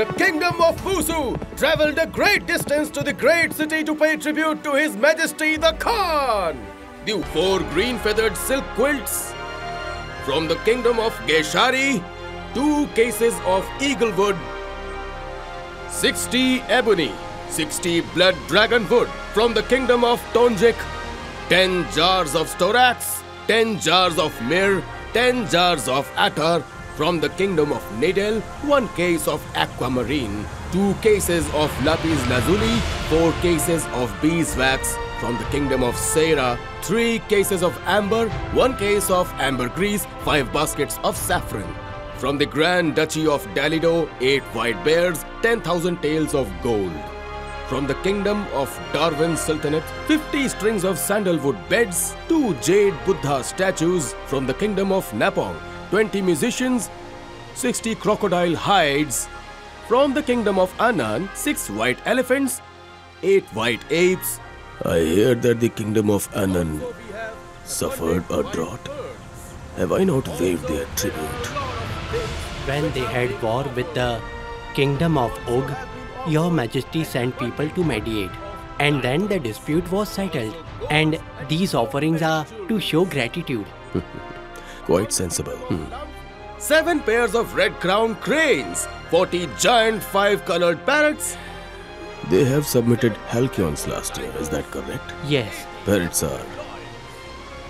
the kingdom of Busu travelled a great distance to the great city to pay tribute to His Majesty the Khan. The four green-feathered silk quilts from the kingdom of Geshari, 2 cases of eaglewood, 60 ebony, 60 blood dragonwood from the kingdom of Tonjik, 10 jars of storax, 10 jars of myrrh, 10 jars of attar from the kingdom of Nedel, 1 case of aquamarine, 2 cases of lapis lazuli, 4 cases of beeswax from the kingdom of Sera, 3 cases of amber, 1 case of ambergris, 5 baskets of saffron. From the Grand Duchy of Dalido, 8 white bears, 10,000 taels of gold. From the kingdom of Darwin Sultanate, 50 strings of sandalwood beds, 2 jade Buddha statues. From the kingdom of Nepal, 20 musicians, 60 crocodile hides. From the kingdom of Anan, 6 white elephants, 8 white apes. I hear that the kingdom of Anan suffered a drought. Have I not waived their tribute? When they had war with the kingdom of Og, Your Majesty sent people to mediate, and then the dispute was settled, and these offerings are to show gratitude. Quite sensible. 7 pairs of red-crowned cranes, 40 giant 5-colored parrots. They have submitted halcyons last year, is that correct? Yes. Parrots are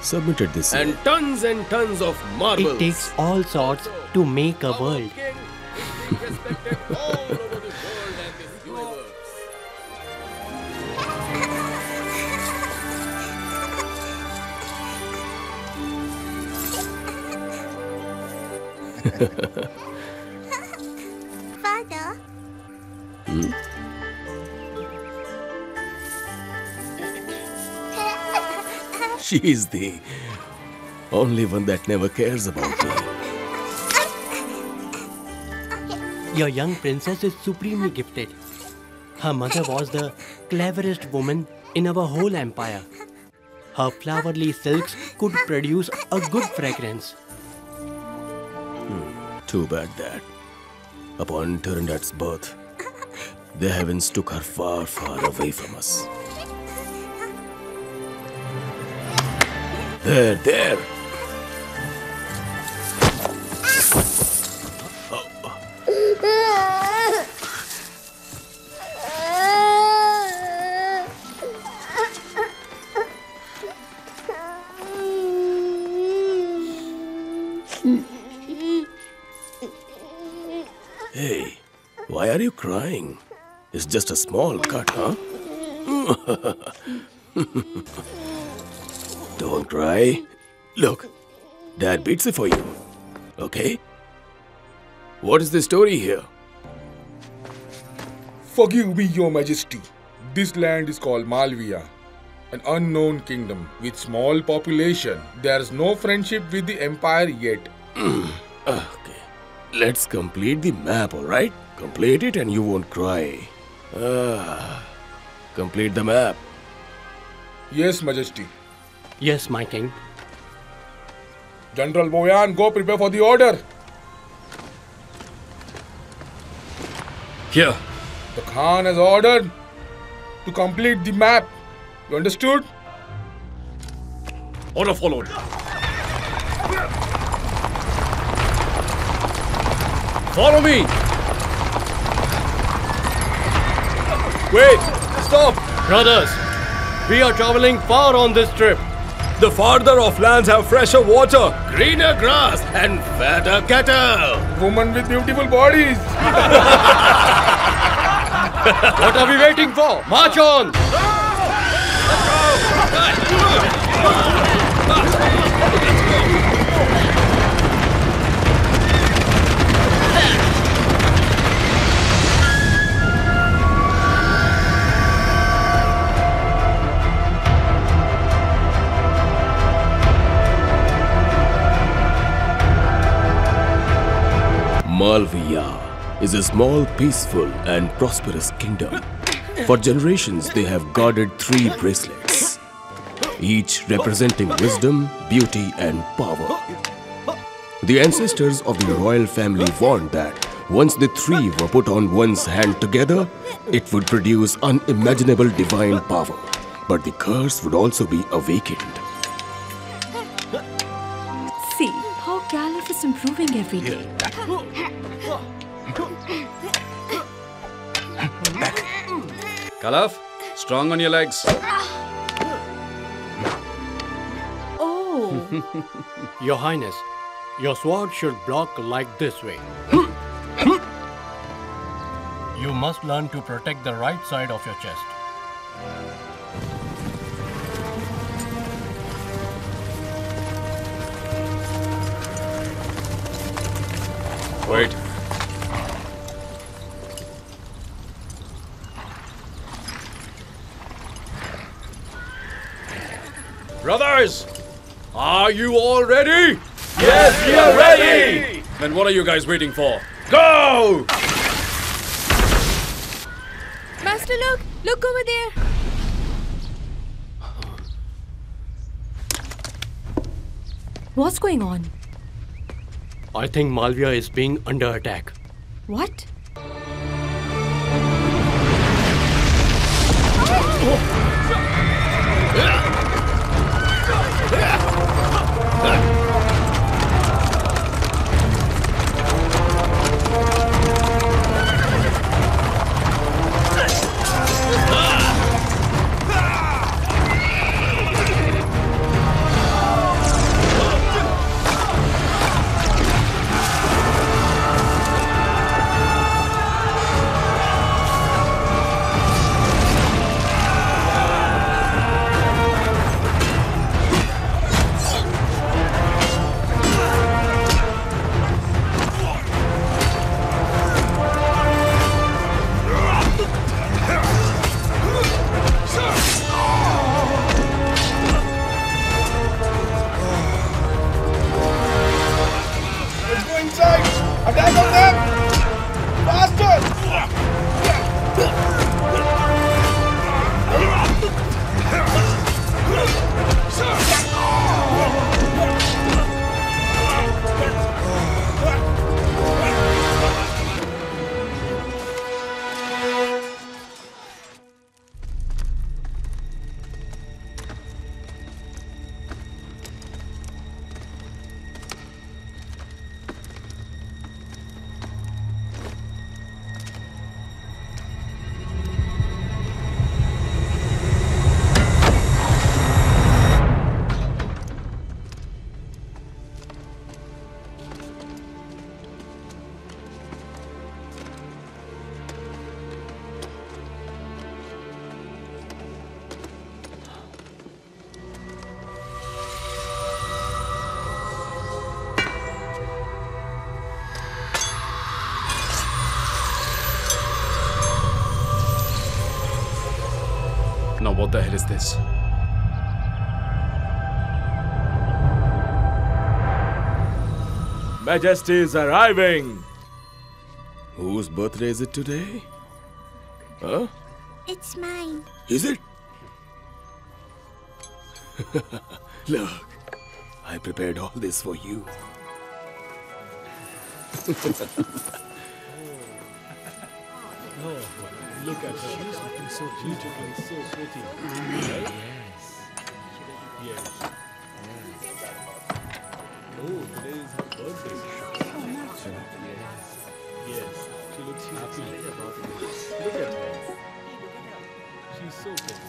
submitted this year. And tons of marbles. It takes all sorts to make a world. Father? She is the only one that never cares about me. Your young princess is supremely gifted. Her mother was the cleverest woman in our whole empire. Her flowery silks could produce a good fragrance. Too bad that, upon Turandot's birth, the heavens took her far, far away from us. There, there! Hey, why are you crying? It's just a small cut, huh? Don't cry. Look, Dad beats it for you, okay? What is the story here? Forgive me, Your Majesty. This land is called Malviya, an unknown kingdom with small population. There's no friendship with the empire yet. Let's complete the map, alright? Complete it and you won't cry. Complete the map. Yes, Majesty. Yes, my king. General Boyan, go prepare for the order. Here. The Khan has ordered to complete the map. You understood? Order followed. Follow me! Wait! Stop! Brothers, we are traveling far on this trip. The farther off lands have fresher water, greener grass, and fatter cattle. Women with beautiful bodies. What are we waiting for? March on! Malviya is a small, peaceful and prosperous kingdom. For generations, they have guarded 3 bracelets, each representing wisdom, beauty and power. The ancestors of the royal family warned that Once the three were put on one's hand together, it would produce unimaginable divine power. But the curse would also be awakened. See how Calaf is improving every day. Back. Calaf, strong on your legs. Oh. Your Highness, your sword should block like this way. You must learn to protect the right side of your chest. Wait. Brothers, are you all ready? Yes, we are ready! Then what are you guys waiting for? Go! Master, look! Look over there! What's going on? I think Malviya is being under attack. What? What the hell is this? Majesty is arriving! Whose birthday is it today? Huh? It's mine. Is it? Look, I prepared all this for you. Look at her. She's looking so beautiful and so pretty. Right? Yes. Yes. Oh, today is her birthday. Yes. Yes. She looks happy about it. Look at her. She's so pretty.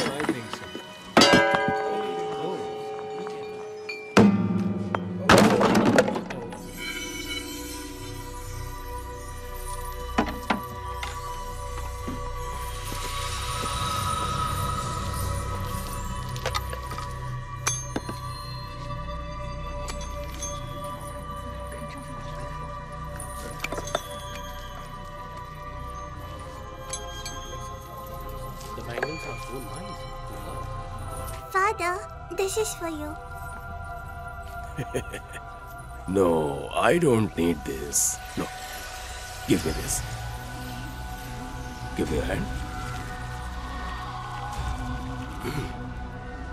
I think so. This is for you. No, I don't need this. No. Give me this. Give me a hand.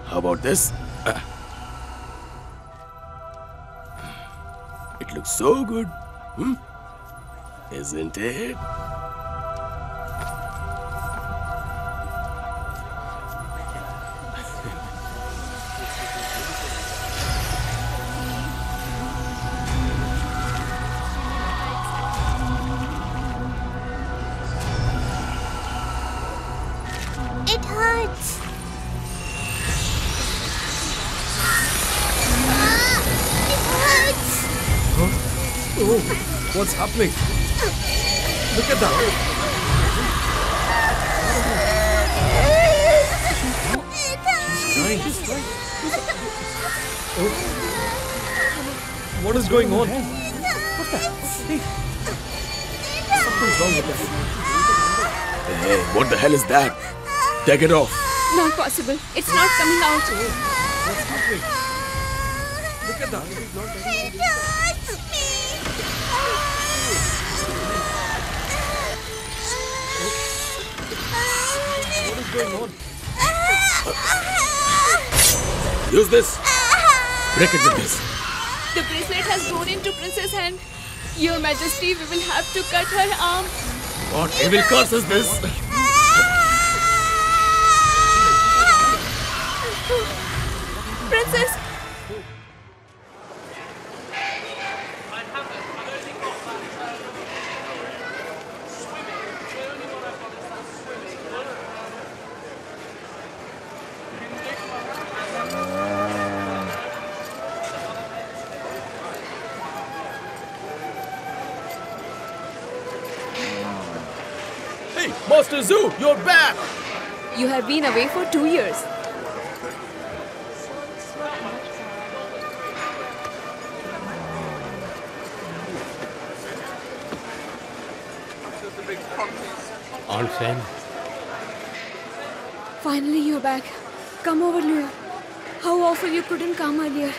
How about this? looks so good, isn't it? What's happening? Look at that. She's crying. Oh. What is going on? What's that? Hey. Something's wrong with that. Hey, what the hell is that? Take it off. Not possible. It's not coming out. What's happening? Look at that. It's not coming out. What is going on? Use this! Break it with this! The bracelet has grown into Princess Hand. Your Majesty, we will have to cut her arm. What evil curse is this? Princess! Master Zoo, you're back! You have been away for 2 years. All fine. Finally, you're back. Come over, Lior. How awful you couldn't come earlier.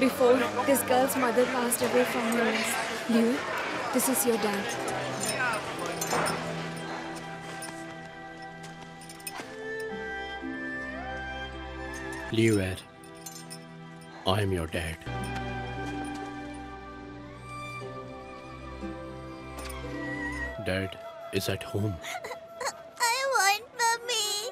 Before, this girl's mother passed away from her list. Lior, this is your dad. Lior, I am your dad. Dad is at home. I want mummy.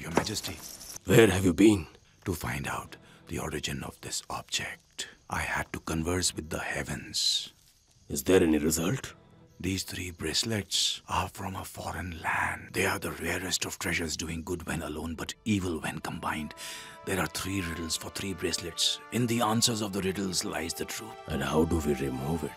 Your Majesty. Where have you been? To find out the origin of this object, I had to converse with the heavens. Is there any result? These 3 bracelets are from a foreign land. They are the rarest of treasures, doing good when alone, but evil when combined. There are 3 riddles for 3 bracelets. In the answers of the riddles lies the truth. And how do we remove it?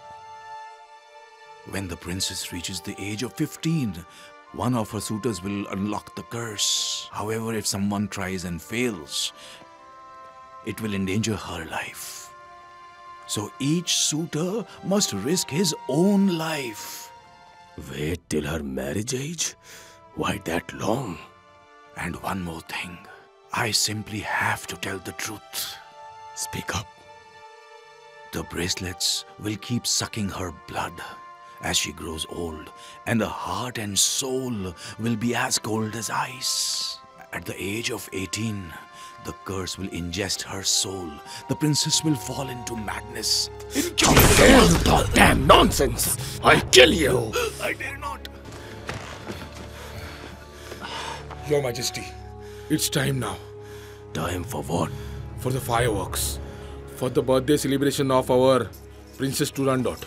When the princess reaches the age of 15, one of her suitors will unlock the curse. However, if someone tries and fails, it will endanger her life. So each suitor must risk his own life. Wait till her marriage age? Why that long? And one more thing. I simply have to tell the truth. Speak up. The bracelets will keep sucking her blood as she grows old, and her heart and soul will be as cold as ice. At the age of 18, the curse will ingest her soul. The princess will fall into madness. Stop damn nonsense! I'll kill you! I dare not. Your Majesty, it's time now. Time for what? For the fireworks. For the birthday celebration of our Princess Turandot.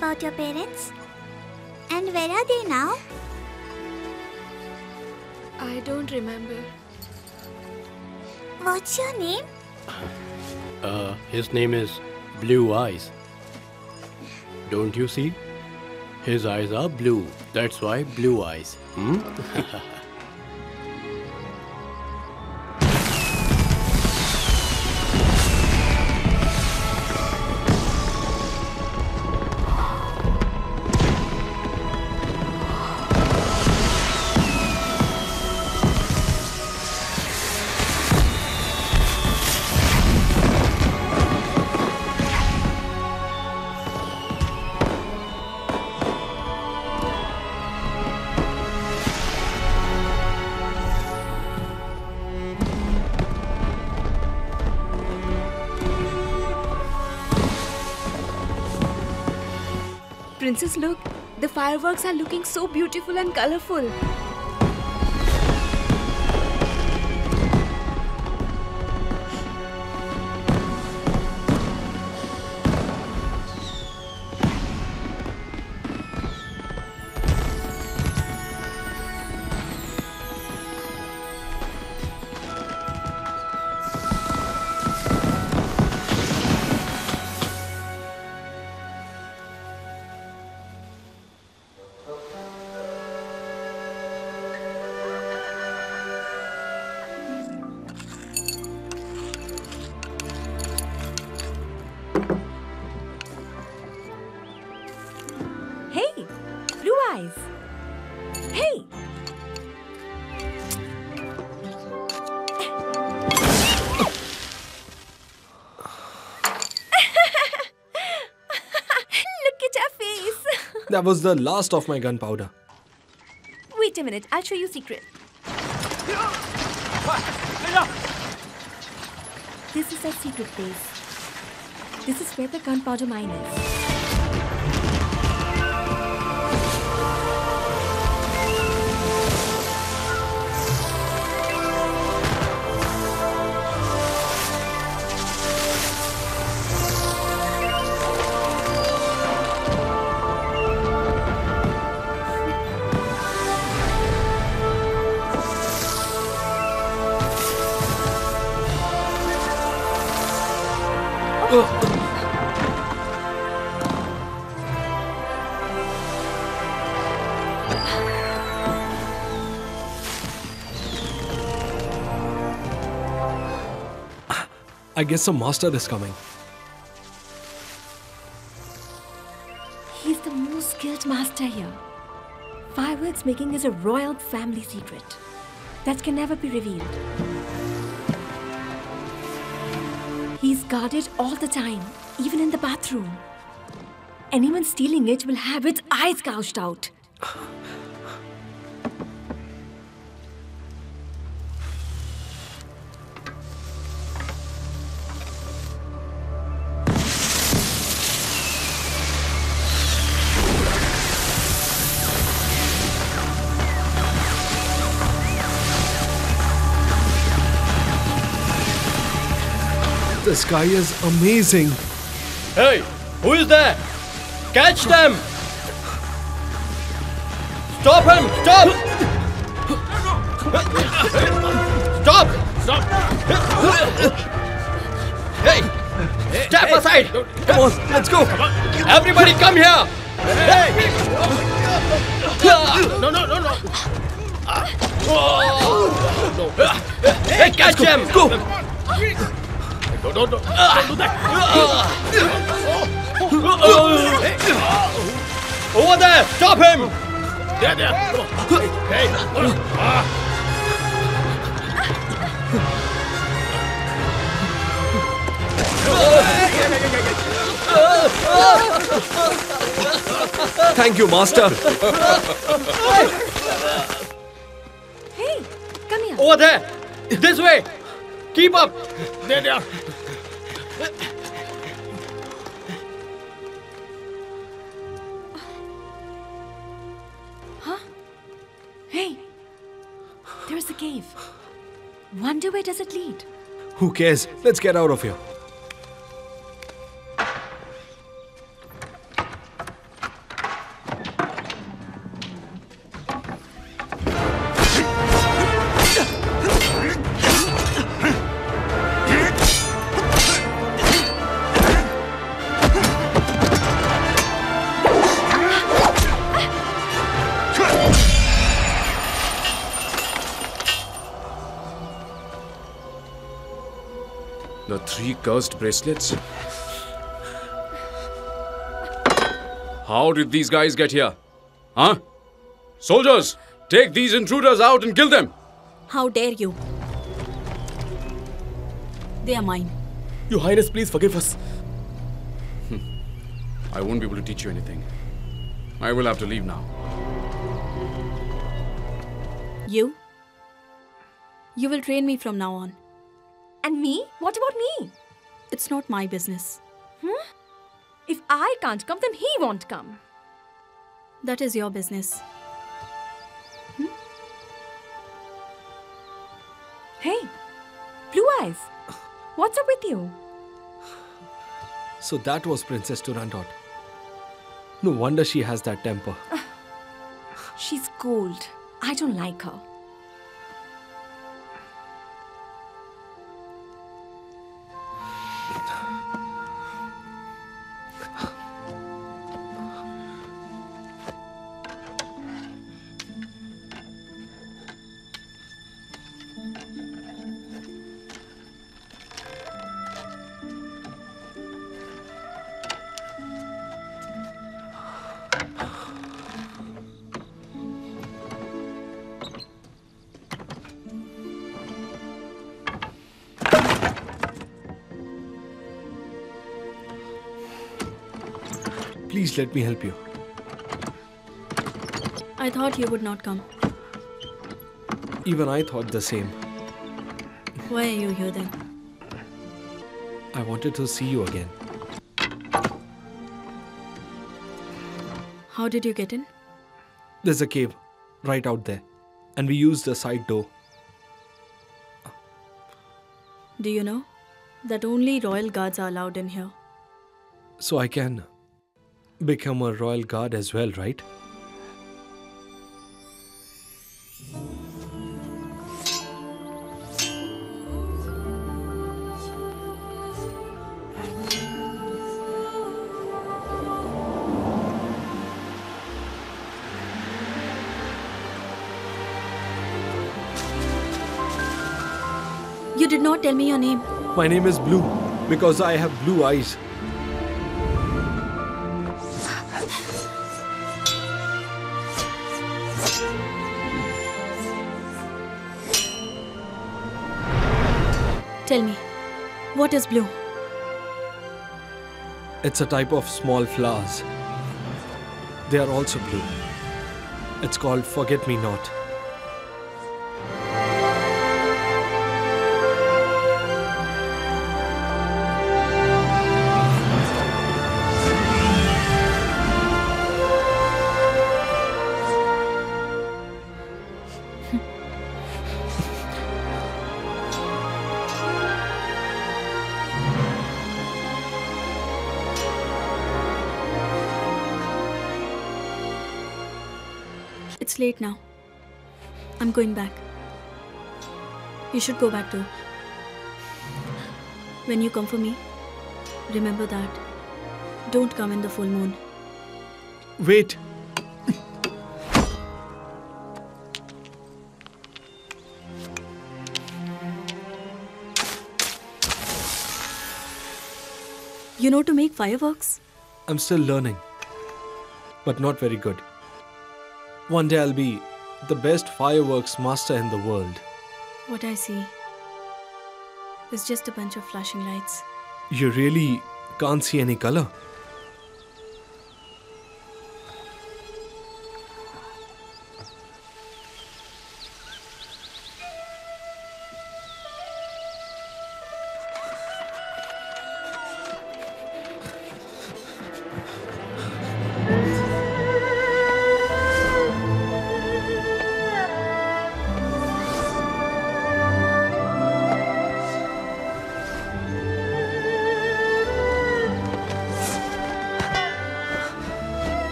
About your parents? And where are they now? I don't remember. What's your name? His name is Blue Eyes. Don't you see? His eyes are blue. That's why blue eyes. Princess, look, the fireworks are looking so beautiful and colorful. That was the last of my gunpowder. Wait a minute, I'll show you a secret. This is our secret place. This is where the gunpowder mine is. I guess a master is coming. He's the most skilled master here. Fireworks making is a royal family secret that can never be revealed. He's guarded all the time, even in the bathroom. Anyone stealing it will have its eyes gouged out. The sky is amazing. Hey, who is there? Catch them! Stop him! Stop! Stop! Stop! Hey! Step aside! Come on, let's go! Everybody come here! Hey! No, no, no, no! Hey, catch them! Go! Don't do that! Over there! Stop him! There, there! Hey! Thank you, Master! Hey! Come here! Over there! This way! Keep up! There they are! Huh? Hey! There's a cave. Wonder where does it lead? Who cares? Let's get out of here. three cursed bracelets? How did these guys get here? Huh? Soldiers, take these intruders out and kill them! How dare you? They are mine. Your Highness, please forgive us. I won't be able to teach you anything. I will have to leave now. You? You will train me from now on. And me? What about me? It's not my business. Hmm? If I can't come, then he won't come. That is your business. Hmm? Hey, Blue Eyes, what's up with you? So that was Princess Turandot. No wonder she has that temper. She's cold. I don't like her. Please let me help you. I thought you would not come. Even I thought the same. Why are you here then? I wanted to see you again. How did you get in? There's a cave right out there, and we used the side door. Do you know that only royal guards are allowed in here? So I can become a royal guard as well, right? You did not tell me your name. My name is Blue, because I have blue eyes. Tell me, what is blue? It's a type of small flowers. They are also blue. It's called forget-me-not. It's late now. I'm going back. You should go back too. When you come for me, remember that. Don't come in the full moon. Wait. You know to make fireworks? I'm still learning, but not very good. One day I'll be the best fireworks master in the world. What I see is just a bunch of flashing lights. You really can't see any color?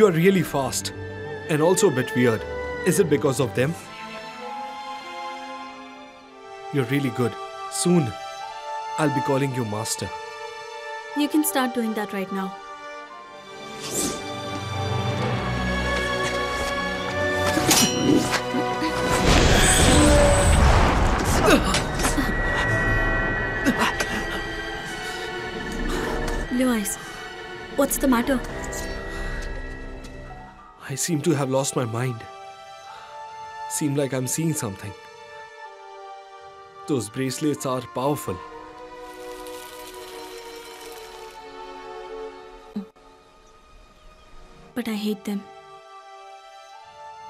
You are really fast and also a bit weird. Is it because of them? You're really good. Soon, I'll be calling you master. You can start doing that right now. Blue Eyes, what's the matter? I seem to have lost my mind. Seems like I'm seeing something. Those bracelets are powerful. But I hate them.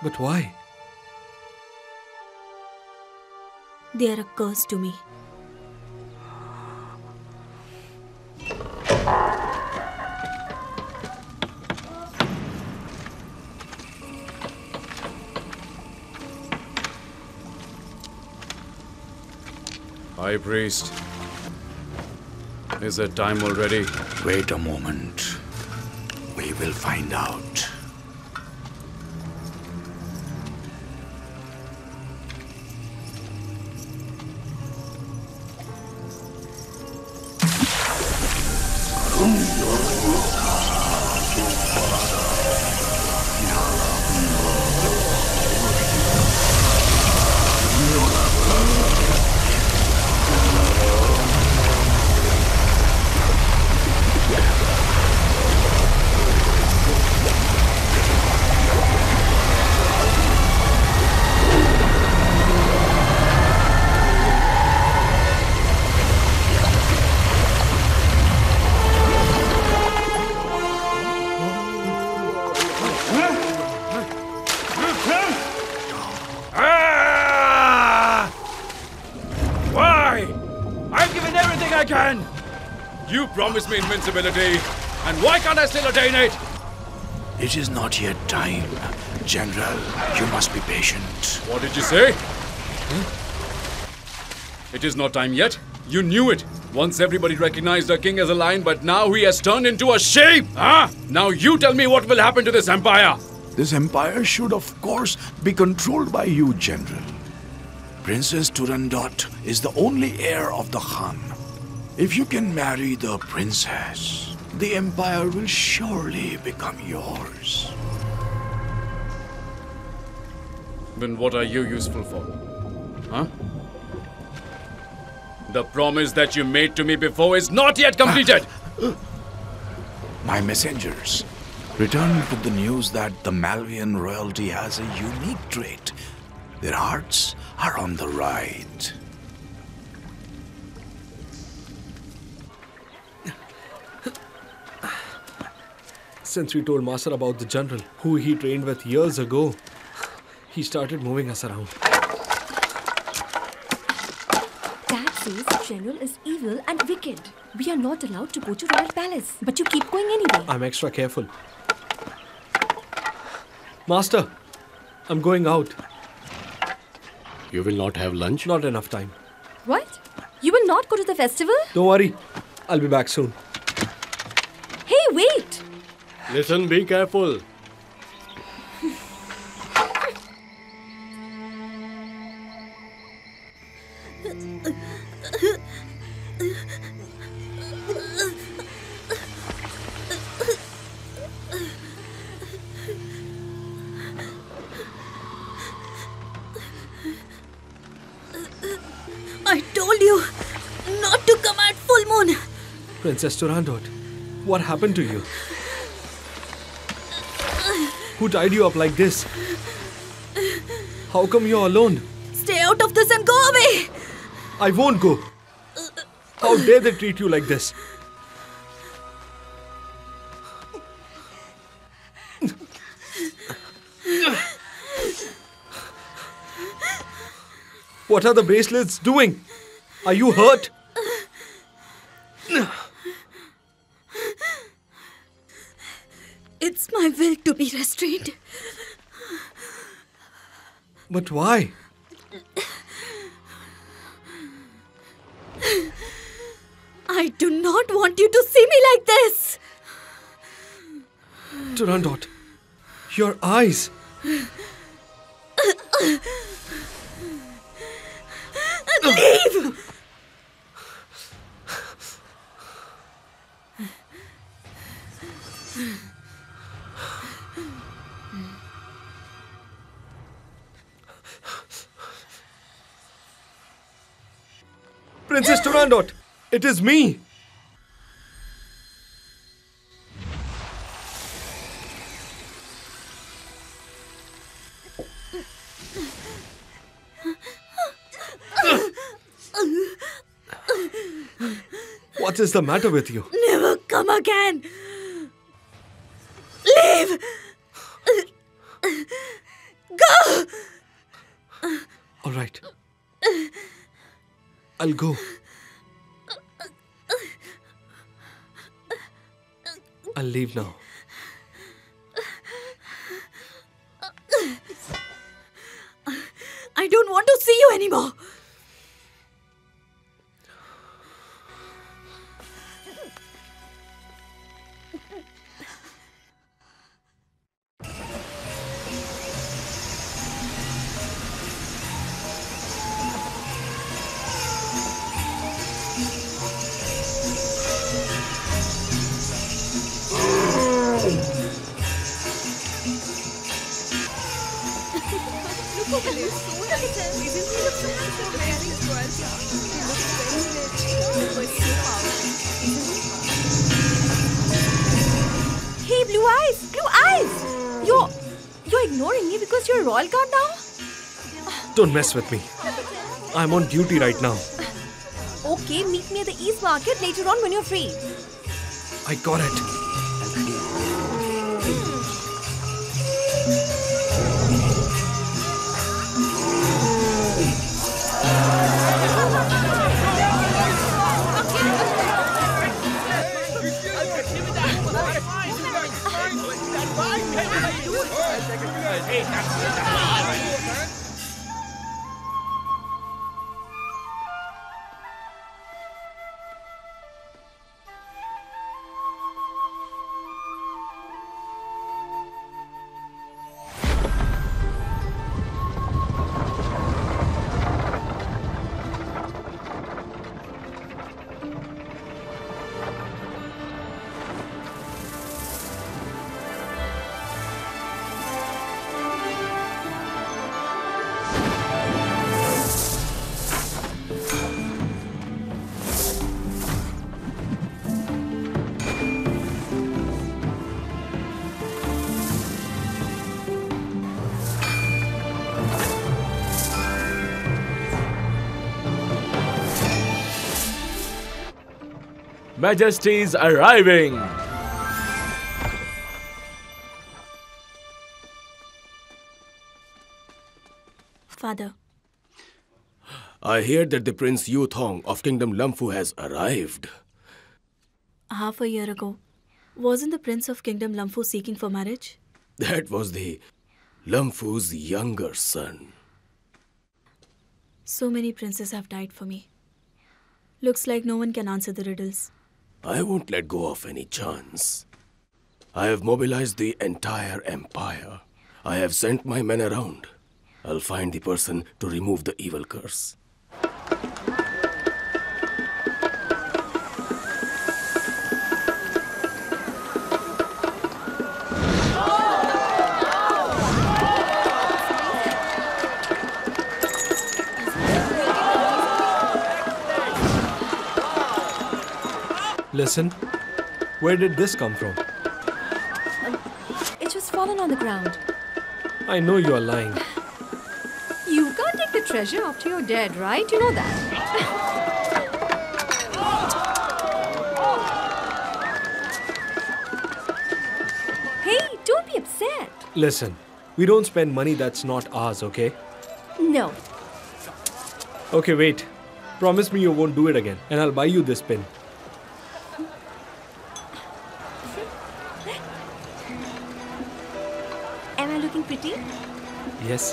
But why? They are a curse to me. High Priest, is it time already? Wait a moment. We will find out. Promise me invincibility, and why can't I still attain it? It is not yet time, General. You must be patient. What did you say? Hmm? It is not time yet. You knew it. Once everybody recognized our king as a lion, but now he has turned into a sheep. Huh? Now you tell me what will happen to this empire. This empire should, of course, be controlled by you, General. Princess Turandot is the only heir of the Khan. If you can marry the princess, the empire will surely become yours. Then what are you useful for? Huh? The promise that you made to me before is not yet completed! My messengers returned with the news that the Malvian royalty has a unique trait. Their hearts are on the right. Since we told Master about the general, who he trained with years ago, he started moving us around. Dad says General is evil and wicked. We are not allowed to go to Royal Palace, but you keep going anyway. I'm extra careful. Master, I'm going out. You will not have lunch? Not enough time. What? You will not go to the festival? Don't worry. I'll be back soon. Hey, wait! Listen, be careful. I told you not to come at full moon. Princess Turandot, what happened to you? Who tied you up like this? How come you're alone? Stay out of this and go away! I won't go. How dare they treat you like this? What are the bracelets doing? Are you hurt? It's my will to be restrained. But why? I do not want you to see me like this. Turandot, your eyes. Leave! Princess Turandot, it is me! What is the matter with you? Never come again. Leave. Go. All right. I'll go. I'll leave now. I don't want to see you anymore. Don't mess with me. I'm on duty right now. Okay, meet me at the East Market later on when you're free. I got it. Majesty's arriving. Father, I hear that the Prince Yu Thong of Kingdom Lamphu has arrived. Half a year ago, wasn't the Prince of Kingdom Lamphu seeking for marriage? That was the Lamphu's younger son. So many princes have died for me. Looks like no one can answer the riddles. I won't let go of any chance. I have mobilized the entire empire. I have sent my men around. I'll find the person to remove the evil curse. Listen, where did this come from? It was fallen on the ground. I know you are lying. You can't take the treasure after you're dead, right? You know that. Hey, don't be upset. Listen, we don't spend money that's not ours, okay? No. Okay, wait. Promise me you won't do it again, and I'll buy you this pin. Yes.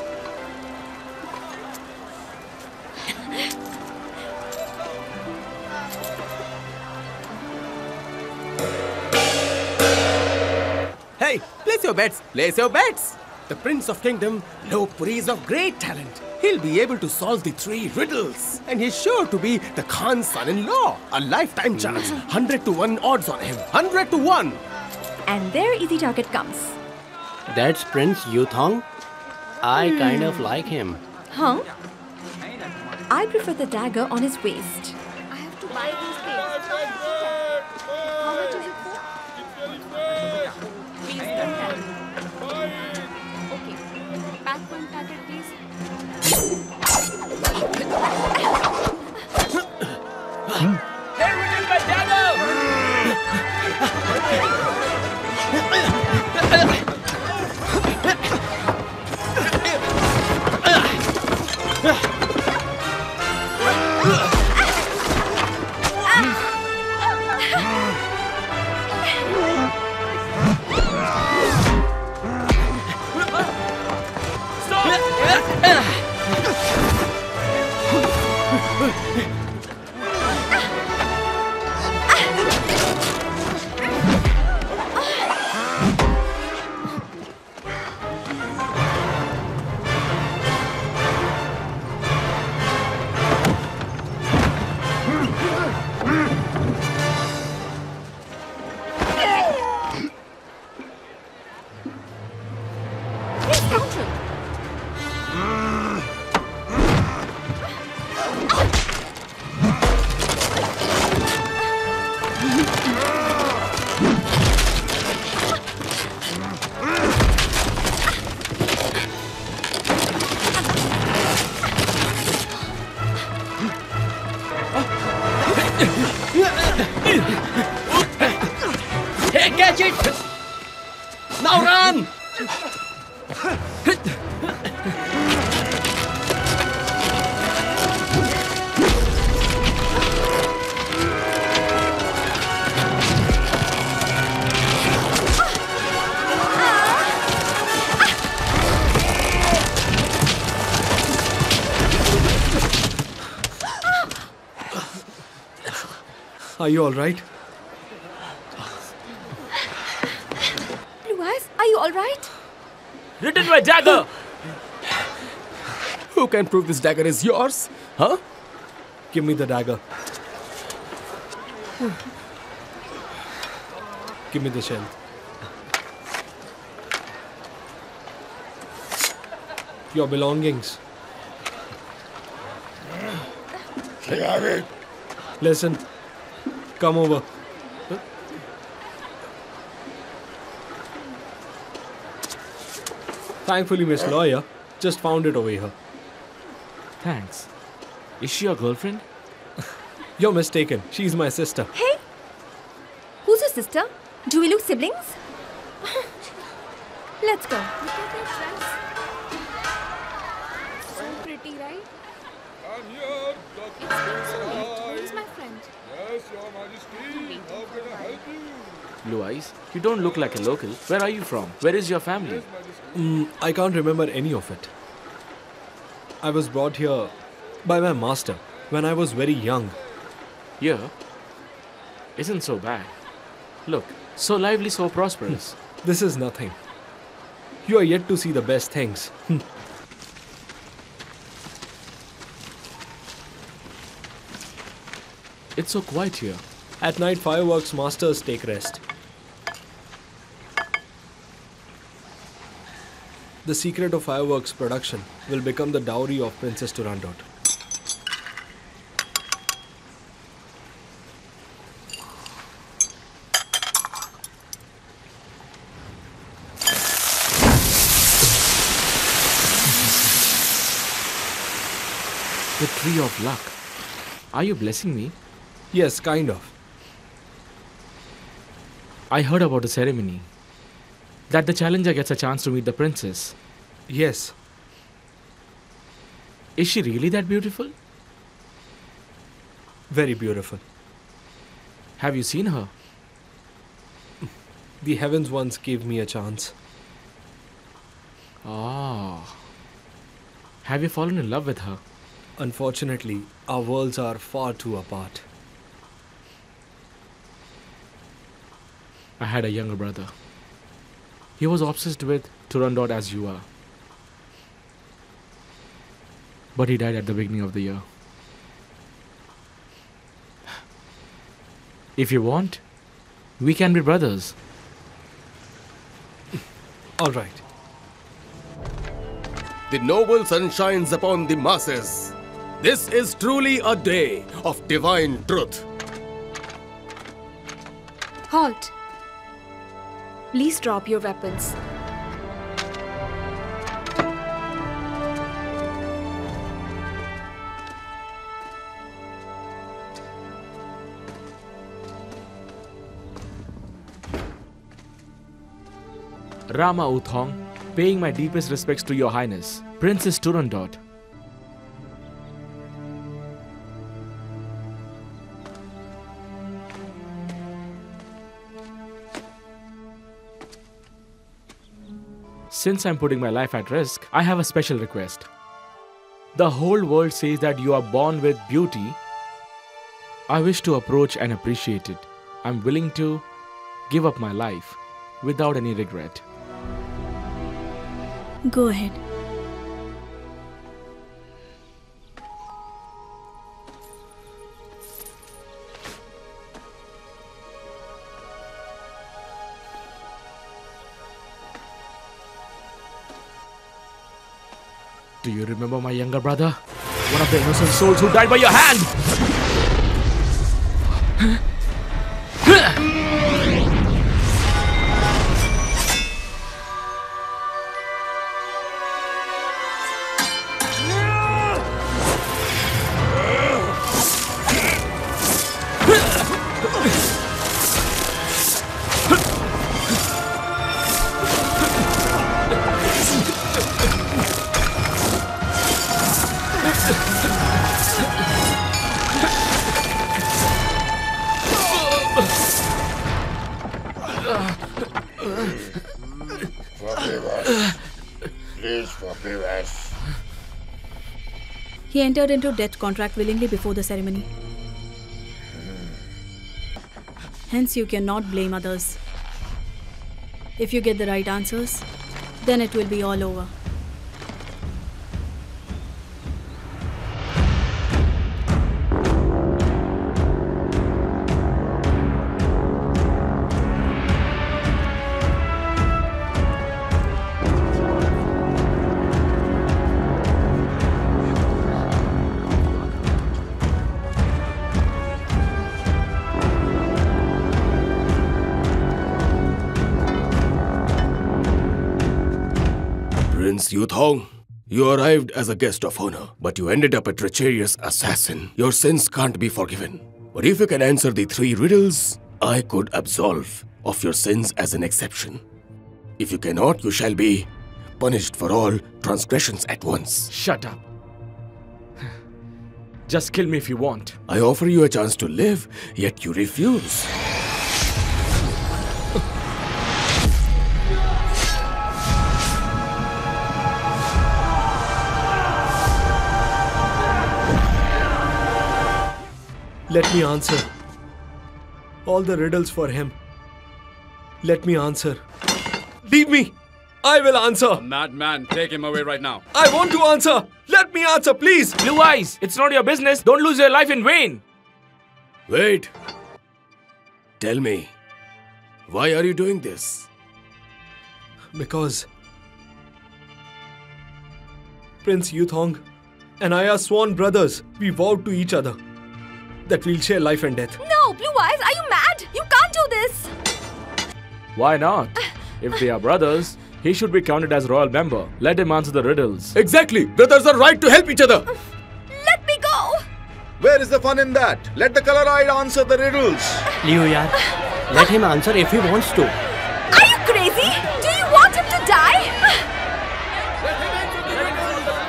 Hey, place your bets. Place your bets. The Prince of Kingdom, Lokpuri, is of great talent. He'll be able to solve the 3 riddles. And he's sure to be the Khan's son-in-law. A lifetime chance. 100 to 1 odds on him. 100 to 1. And their easy target comes. That's Prince Yu Thong. I kind of like him. Huh? I prefer the dagger on his waist. I have to buy these things. How much is it for? Please don't tell me. Okay. Back one packet, please. Catch it! Now run! Are you all right? Blue Eyes, are you all right? Written by dagger! Who can prove this dagger is yours? Huh? Give me the dagger. Give me the shell. Your belongings. Listen. Come over. Huh? Thankfully, Miss Lawyer just found it over here. Thanks. Is she your girlfriend? You're mistaken. She's my sister. Hey! Who's your sister? Do we look siblings? Let's go. So pretty, right? I'm here, Doctor. Who's my friend? Your Majesty, how can I help you? Blue Eyes, you don't look like a local. Where are you from? Where is your family? I can't remember any of it. I was brought here by my master when I was very young. Yeah? Isn't so bad. Look, so lively, so prosperous. This is nothing. You are yet to see the best things. It's so quiet here. At night, fireworks masters take rest. The secret of fireworks production will become the dowry of Princess Turandot. The tree of luck. Are you blessing me? Yes, kind of. I heard about the ceremony. That the challenger gets a chance to meet the princess. Yes. Is she really that beautiful? Very beautiful. Have you seen her? The heavens once gave me a chance. Ah. Have you fallen in love with her? Unfortunately, our worlds are far too apart. I had a younger brother. He was obsessed with Turandot as you are. But he died at the beginning of the year. If you want, we can be brothers. All right. The noble sun shines upon the masses. This is truly a day of divine truth. Halt. Please drop your weapons. Rama Uthong, paying my deepest respects to Your Highness, Princess Turandot. Since I'm putting my life at risk, I have a special request. The whole world says that you are born with beauty. I wish to approach and appreciate it. I'm willing to give up my life without any regret. Go ahead. Do you remember my younger brother? One of the innocent souls who died by your hand! us. He entered into death contract willingly before the ceremony. Hence, you cannot blame others. If you get the right answers, then it will be all over. Yuthong, you arrived as a guest of honor, but you ended up a treacherous assassin. Your sins can't be forgiven. But if you can answer the 3 riddles, I could absolve of your sins as an exception. If you cannot, you shall be punished for all transgressions at once. Shut up. Just kill me if you want. I offer you a chance to live, yet you refuse. Let me answer all the riddles for him. Let me answer. Leave me. I will answer. Madman, take him away right now. I want to answer. Let me answer, please. Blue eyes, it's not your business. Don't lose your life in vain. Wait. Tell me, why are you doing this? Because Prince Yuthong and I are sworn brothers. We vowed to each other that we'll share life and death. No, Blue Eyes, are you mad? You can't do this. Why not? If they are brothers, he should be counted as royal member. Let him answer the riddles. Exactly. Brothers are right to help each other. Let me go. Where is the fun in that? Let the color-eyed answer the riddles. Lior, let him answer if he wants to. Are you crazy? Do you want him to die?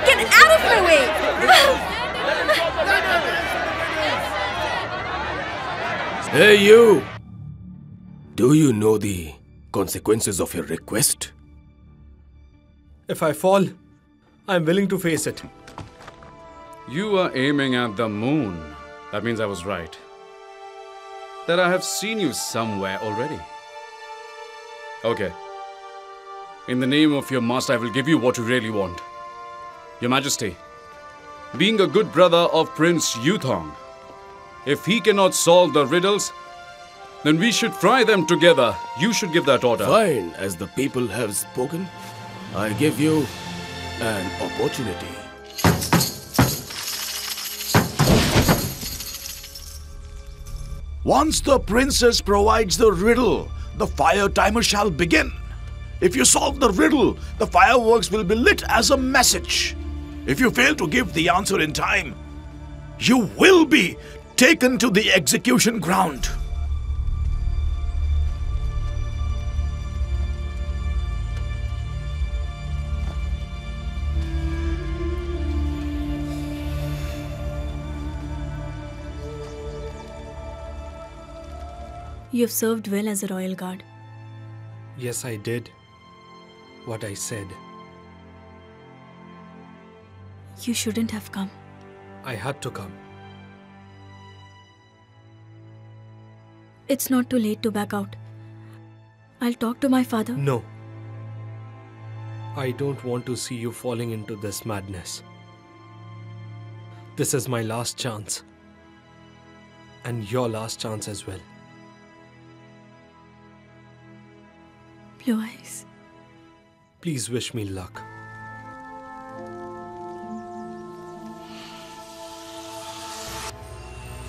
Get out of my way. Hey you! Do you know the consequences of your request? If I fall, I am willing to face it. You are aiming at the moon. That means I was right. That I have seen you somewhere already. Okay. In the name of your master, I will give you what you really want. Your Majesty, being a good brother of Prince Yuthong, if he cannot solve the riddles, then we should fry them together. You should give that order. Fine, as the people have spoken, I give you an opportunity. Once the princess provides the riddle, the fire timer shall begin. If you solve the riddle, the fireworks will be lit as a message. If you fail to give the answer in time, you will be taken to the execution ground. You've served well as a royal guard. Yes, I did what I said. You shouldn't have come. I had to come. It's not too late to back out. I'll talk to my father. No. I don't want to see you falling into this madness. This is my last chance. And your last chance as well. Blue Eyes, please wish me luck.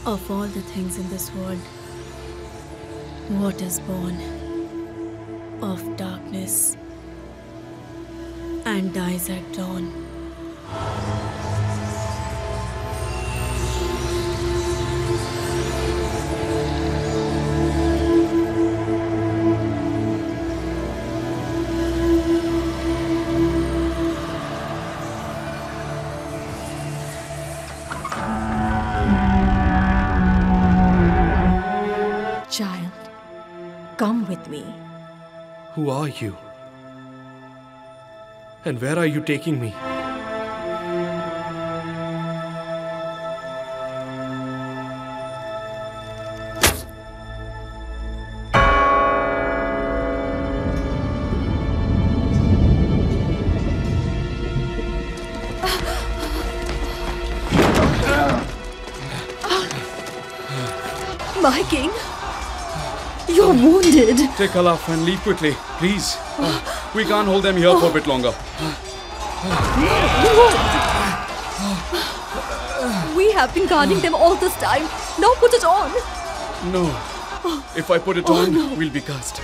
Of all the things in this world, what is born of darkness and dies at dawn? Come with me. Who are you? And where are you taking me? My king, you're wounded. Take Calaf and leave quickly, please. We can't hold them here for a bit longer. We have been guarding them all this time. Now put it on. No. If I put it on, no. We'll be cast.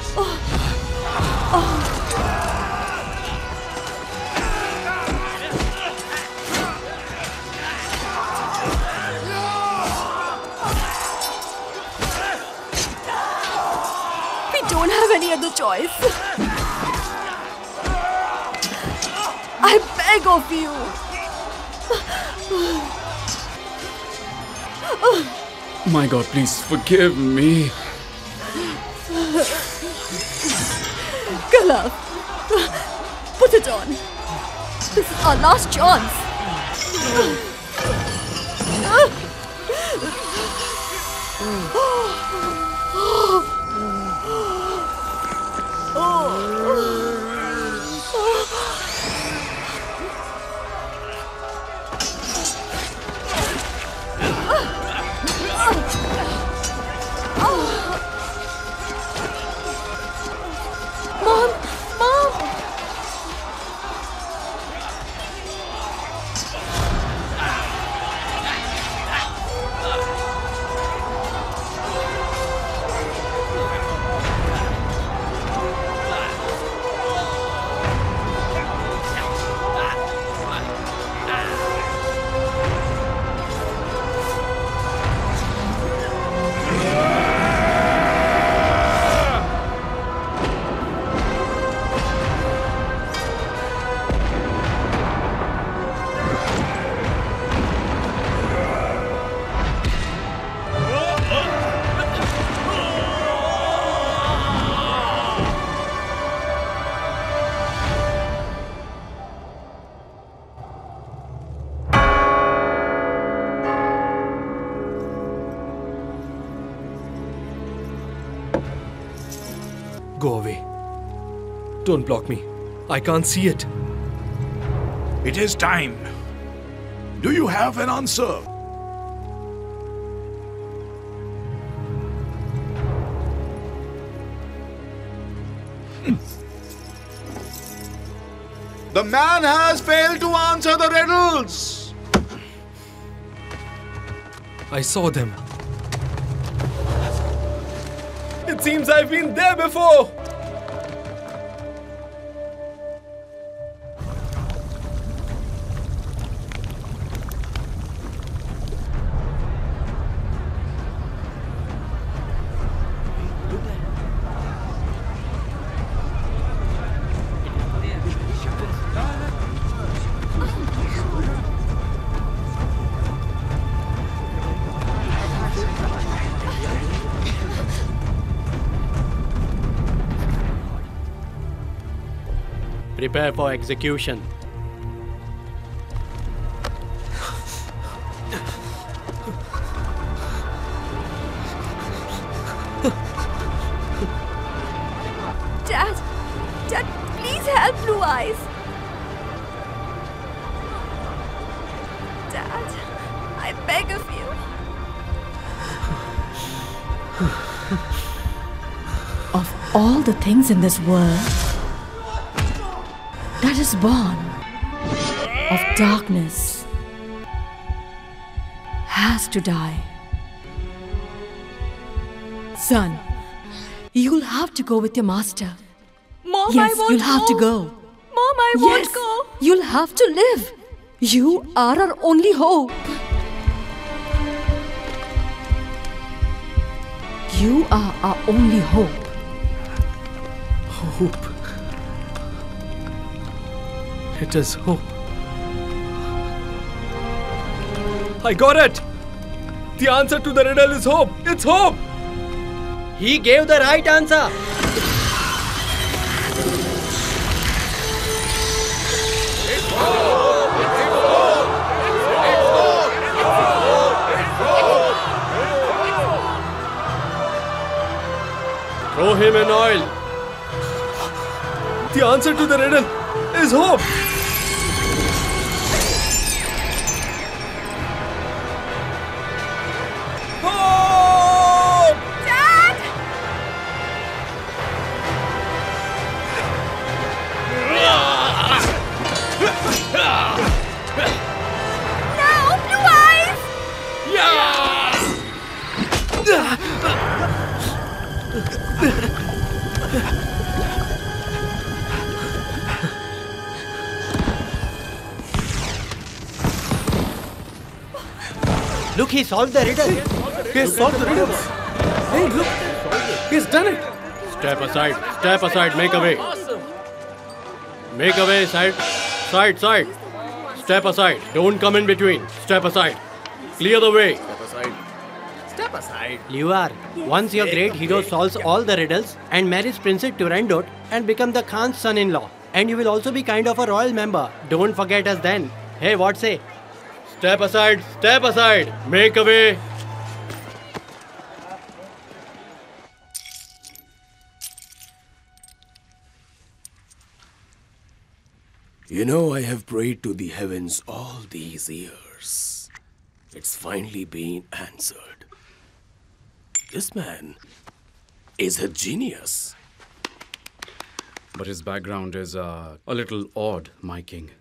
The choice. I beg of you. My God, please forgive me. Calaf, put it on. This is our last chance. Go away. Don't block me. I can't see it. It is time. Do you have an answer? The man has failed to answer the riddles. I saw them. It seems I've been there before! Prepare for execution. Dad! Dad, please help Blue Eyes! Dad, I beg of you. Of all the things in this world, that is born of darkness has to die. Son, you'll have to go with your master. Mom, yes, I won't you'll have go. To go. Mom, I won't yes, go. You'll have to live. You are our only hope. You are our only hope. Hope. It is hope. I got it! The answer to the riddle is hope! It's hope! He gave the right answer! Throw him in oil. The answer to the riddle is hope. Hope! Dad! Now, blue eyes! Yeah! Look, he solved the riddle. He solved the riddle. Hey, look. He's done it. Step aside. Step aside. Make away. Make away. Side. Side. Side. Step aside. Don't come in between. Step aside. Clear the way. Step aside. Step aside. Lior, once your great hero solves all the riddles and marries Princess Turandot and become the Khan's son-in-law. And you will also be kind of a royal member. Don't forget us then. Hey, what say? Step aside, step aside. Make away. You know, I have prayed to the heavens all these years. It's finally been answered. This man is a genius. But his background is a little odd, my king.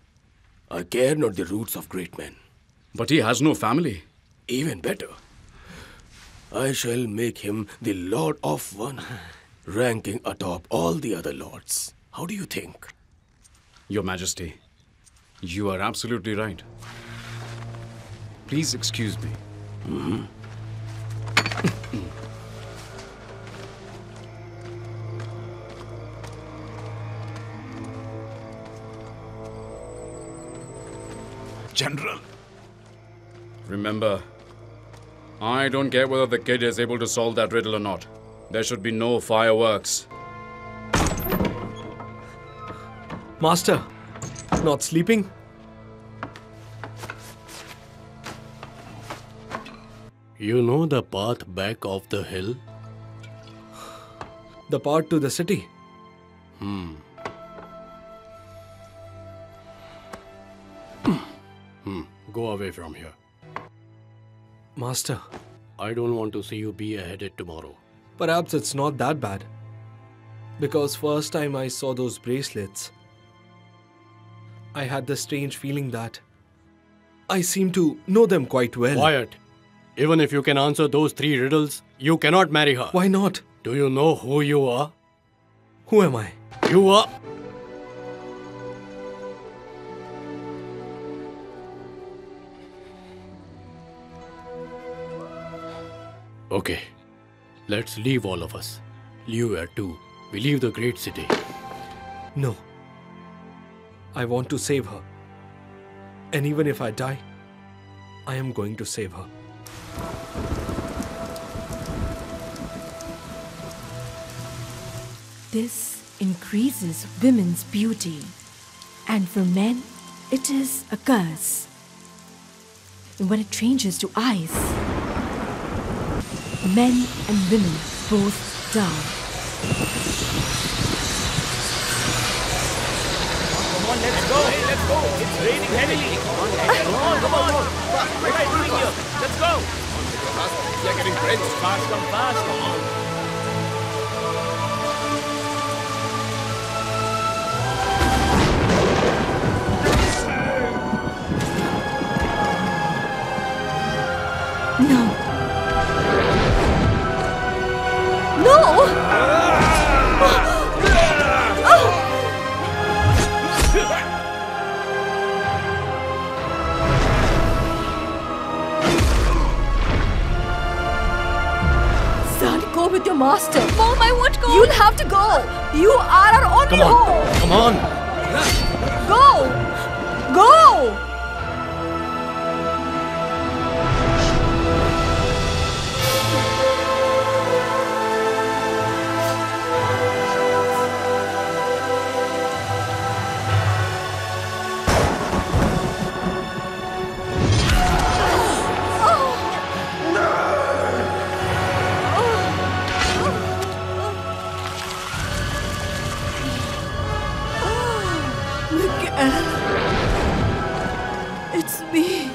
I care not the roots of great men. But he has no family. Even better. I shall make him the Lord of One, ranking atop all the other lords. How do you think? Your Majesty, you are absolutely right. Please excuse me. Mm-hmm. General. Remember, I don't care whether the kid is able to solve that riddle or not. There should be no fireworks. Master, not sleeping? You know the path back of the hill? The path to the city? Go away from here. Master, I don't want to see you be beheaded tomorrow. Perhaps it's not that bad. Because first time I saw those bracelets, I had the strange feeling that I seem to know them quite well. Quiet. Even if you can answer those three riddles, you cannot marry her. Why not? Do you know who you are? Who am I? You are... Okay, let's leave all of us. Lior too. We leave the great city. No. I want to save her. And even if I die, I am going to save her. This increases women's beauty. And for men, it is a curse. And when it changes to ice, men and women both die. Come on, let's go! Hey, let's go! It's raining heavily! Come on! What are you doing here? Let's go! They're getting drenched. Fast, come on! With your master. Mom, I won't go. You'll have to go. You are our only hope. Come on. Go. Go. It's me.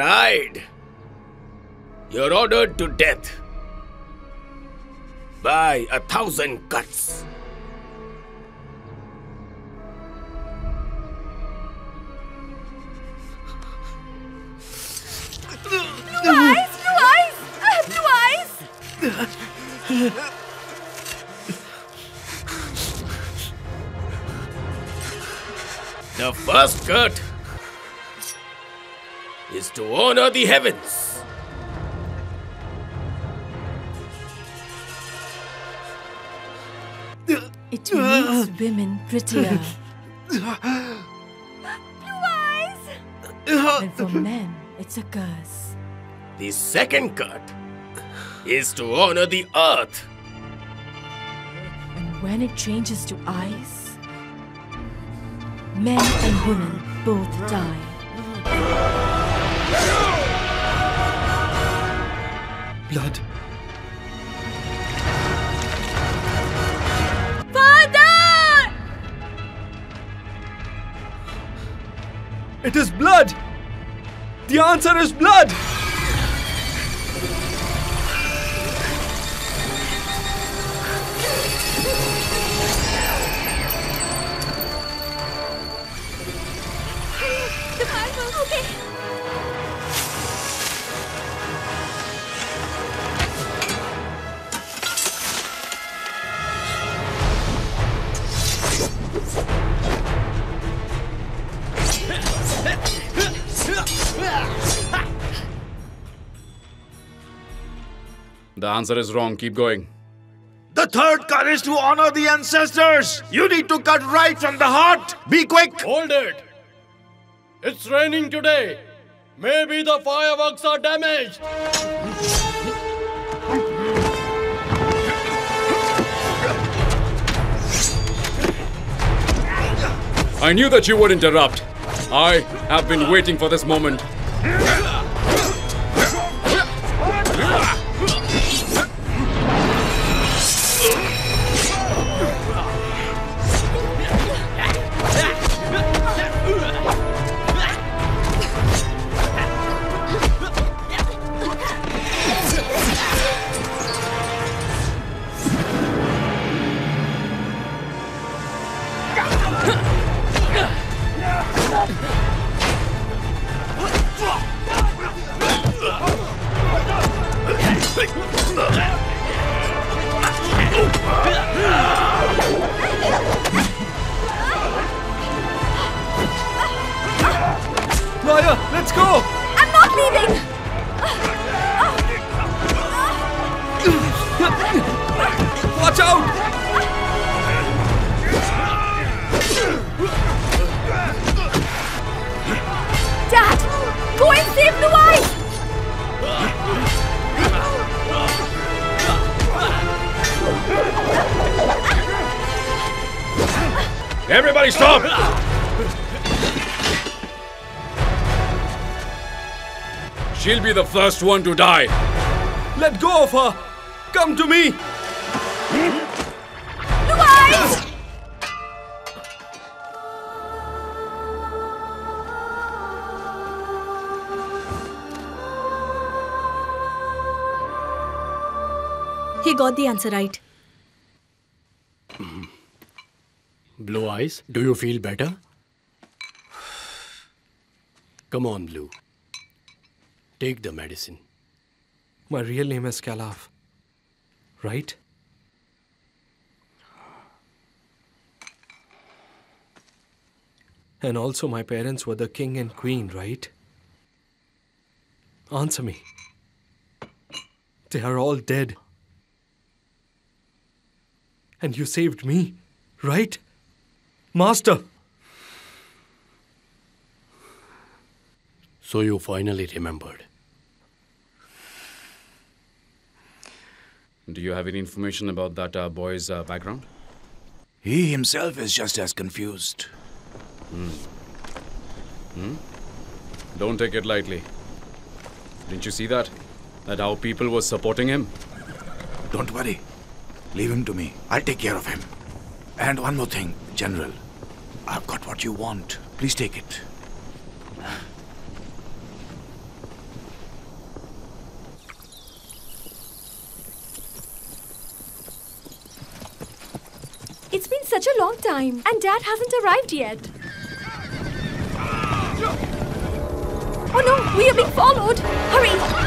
Ride. You're ordered to death by 1,000 cuts. Blue eyes! Blue eyes! Blue eyes! The first cut is to honor the heavens. It makes women prettier. Blue eyes! And for men, it's a curse. The second cut is to honor the earth. And when it changes to ice, men and women both die. Blood. Father! It is blood! The answer is blood! The answer is wrong. Keep going. The third cut is to honor the ancestors. You need to cut right from the heart. Be quick. Hold it. It's raining today. Maybe the fireworks are damaged. I knew that you would interrupt. I have been waiting for this moment. Let's go! I'm not leaving! Watch out! Dad! Go and save the wife! Everybody stop! She'll be the first one to die. Let go of her. Come to me. Blue eyes! He got the answer right. Blue eyes, do you feel better? Come on, Blue. Take the medicine. My real name is Calaf, right? And also my parents were the king and queen, right? Answer me. They are all dead. And you saved me, right? Master! So you finally remembered. Do you have any information about that boy's background? He himself is just as confused. Don't take it lightly. Didn't you see that? That how people were supporting him? Don't worry. Leave him to me. I'll take care of him. And one more thing, General. I've got what you want. Please take it. It's been such a long time, and Dad hasn't arrived yet. Oh no, we are being followed! Hurry!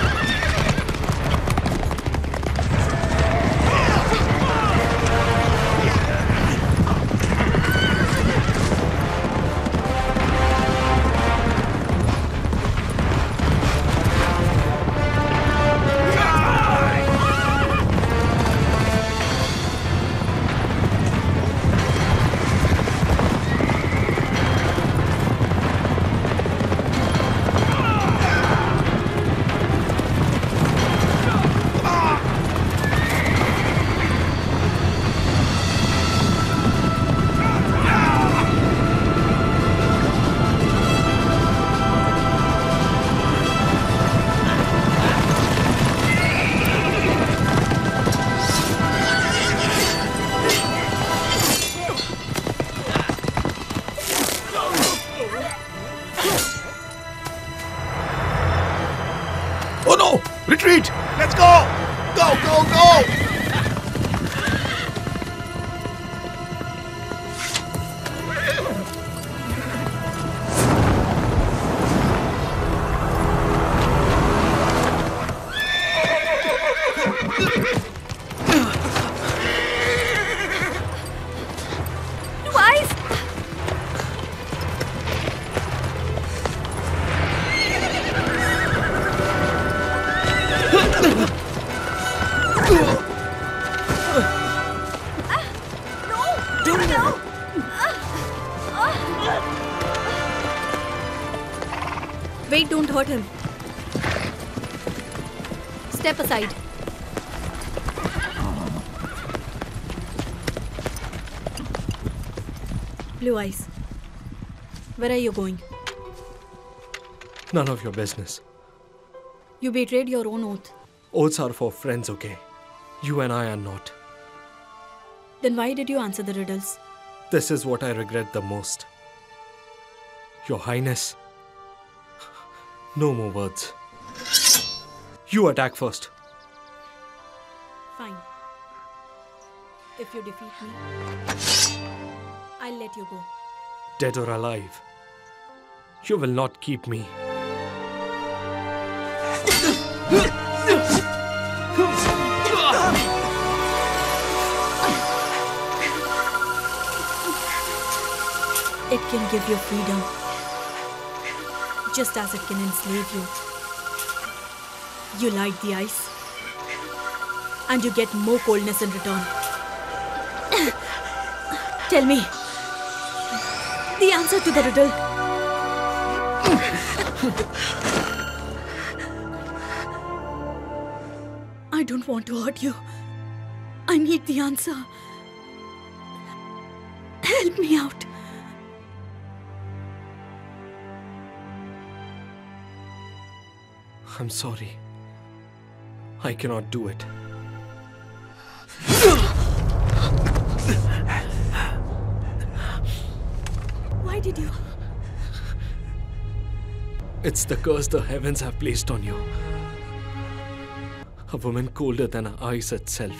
Step aside. Blue Eyes, where are you going? None of your business. You betrayed your own oath. Oaths are for friends, okay? You and I are not. Then why did you answer the riddles? This is what I regret the most. Your Highness. No more words. You attack first. Fine. If you defeat me, I'll let you go. Dead or alive, you will not keep me. It can give you freedom, just as it can enslave you. You light the ice, and you get more coldness in return. Tell me the answer to the riddle. I don't want to hurt you. I need the answer. Help me out. I'm sorry. I cannot do it. Why did you? It's the curse the heavens have placed on you. A woman colder than ice itself.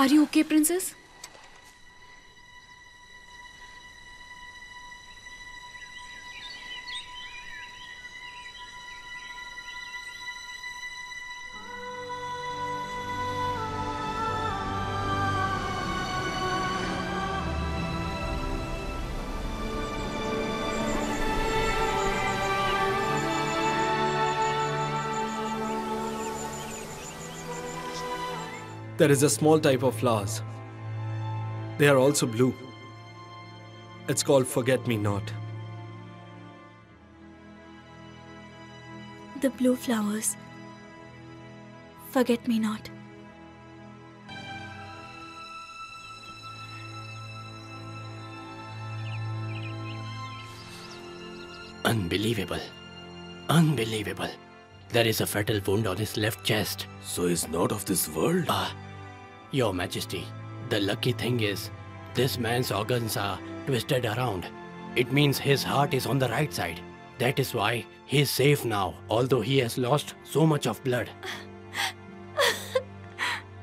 Are you okay, Princess? There is a small type of flowers. They are also blue. It's called forget-me-not. The blue flowers. Forget-me-not. Unbelievable. Unbelievable. There is a fatal wound on his left chest. So he's not of this world? Your Majesty, the lucky thing is, this man's organs are twisted around. It means his heart is on the right side. That is why he is safe now, although he has lost so much of blood.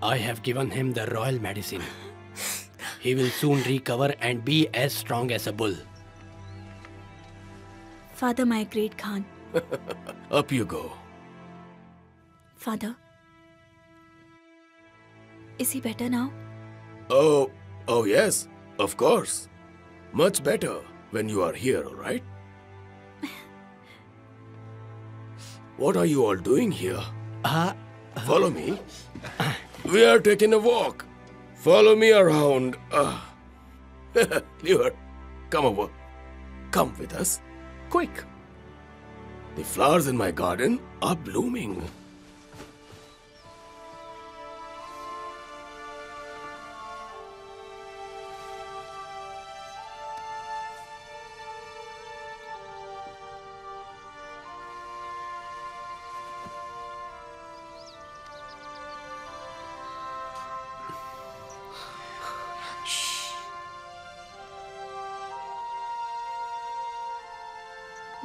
I have given him the royal medicine. He will soon recover and be as strong as a bull. Father, my great Khan. Up you go. Father? Is he better now? Oh yes, of course. Much better when you are here, all right? What are you all doing here? Follow me. We are taking a walk. Follow me around. Lior, come over. Come with us. Quick. The flowers in my garden are blooming.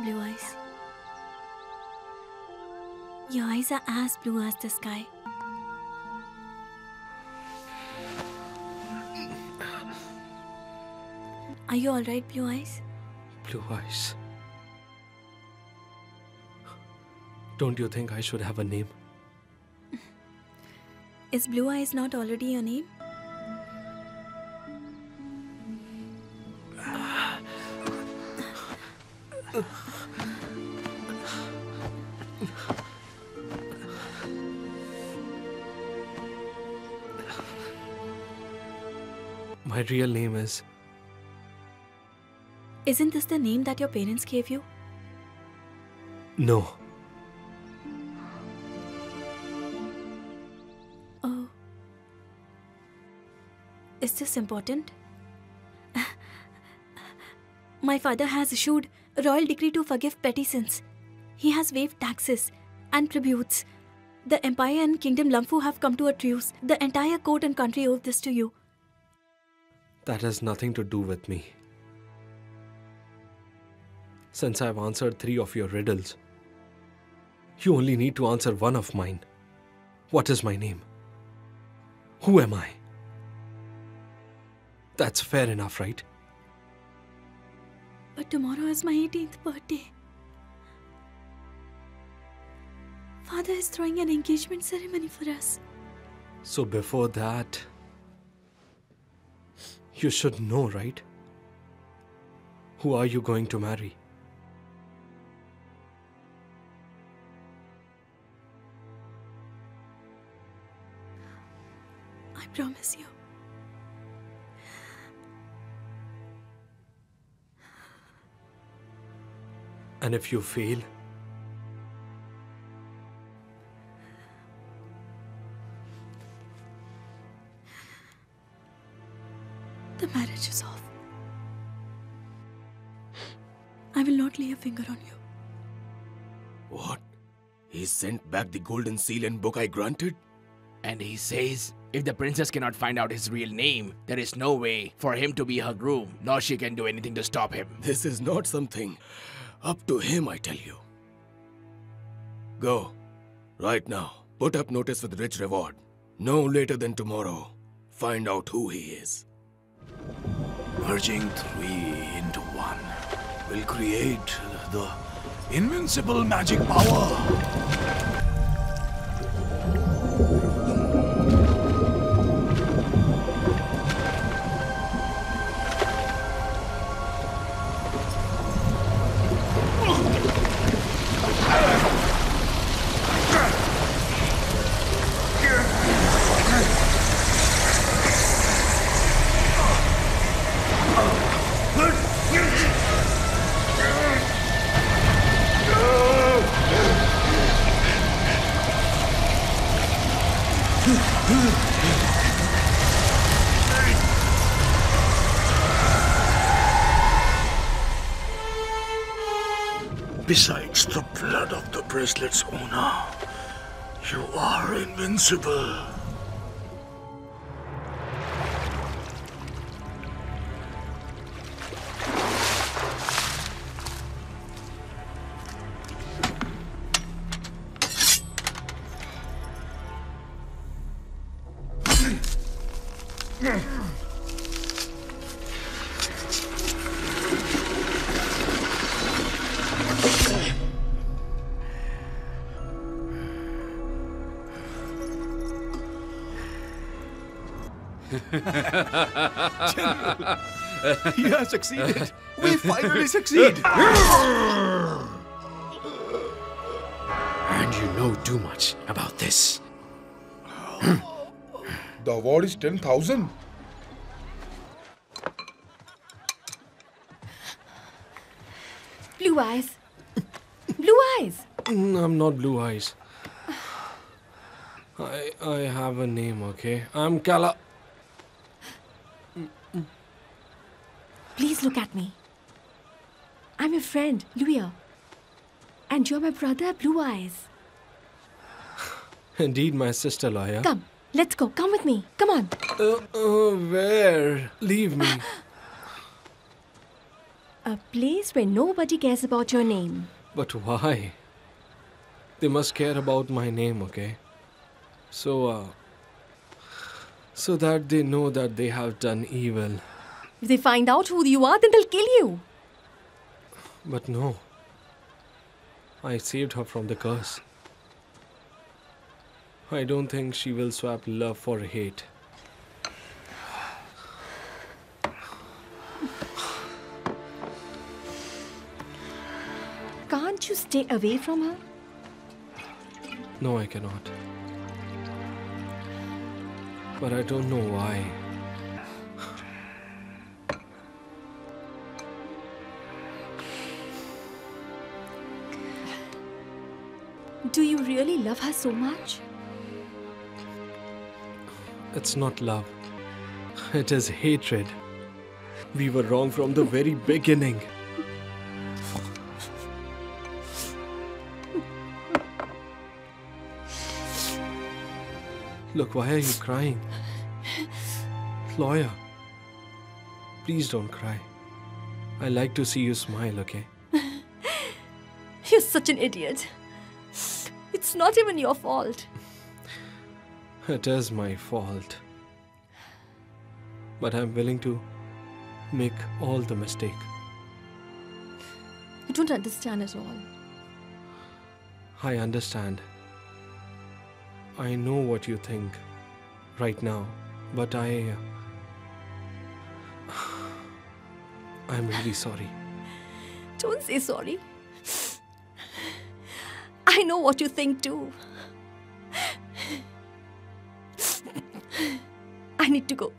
Blue eyes. Your eyes are as blue as the sky. Are you all right, Blue Eyes? Blue Eyes. Don't you think I should have a name? Is Blue Eyes not already your name? My real name is... Isn't this the name that your parents gave you? No. Oh. Is this important? My father has issued a royal decree to forgive petty sins. He has waived taxes and tributes. The empire and kingdom Lamphu have come to a truce. The entire court and country owe this to you. That has nothing to do with me. Since I've answered 3 of your riddles, you only need to answer 1 of mine. What is my name? Who am I? That's fair enough, right? But tomorrow is my 18th birthday. Father is throwing an engagement ceremony for us. So before that... You should know, right? Who are you going to marry? I promise you. And if you fail, the marriage is off. I will not lay a finger on you. What? He sent back the golden seal and book I granted? And he says, if the princess cannot find out his real name, there is no way for him to be her groom, nor she can do anything to stop him. This is not something up to him, I tell you. Go. Right now. Put up notice with rich reward. No later than tomorrow. find out who he is. Merging three into one will create the invincible magic power. Besides the blood of the bracelet's owner, you are invincible. General, you have succeeded. We finally succeed. And you know too much about this. The award is 10,000. Blue eyes. Blue eyes. I'm not blue eyes. I have a name, okay? I'm Calaf. Please look at me. I'm your friend, Lior. And you're my brother, Blue Eyes. Indeed, my sister, Laia. Come, let's go. Come with me. Come on. Where? Leave me. A place where nobody cares about your name. But why? They must care about my name, okay? So that they know that they have done evil. If they find out who you are, then they'll kill you. But no. I saved her from the curse. I don't think she will swap love for hate. Can't you stay away from her? No, I cannot. But I don't know why. Do you really love her so much? It's not love. It is hatred. We were wrong from the very beginning. Look, why are you crying? Laia, please don't cry. I like to see you smile, okay? You're such an idiot. It's not even your fault. It is my fault. But I'm willing to make all the mistake. You don't understand at all. I understand. I know what you think right now, but I'm really sorry. Don't say sorry. I know what you think too. I need to go.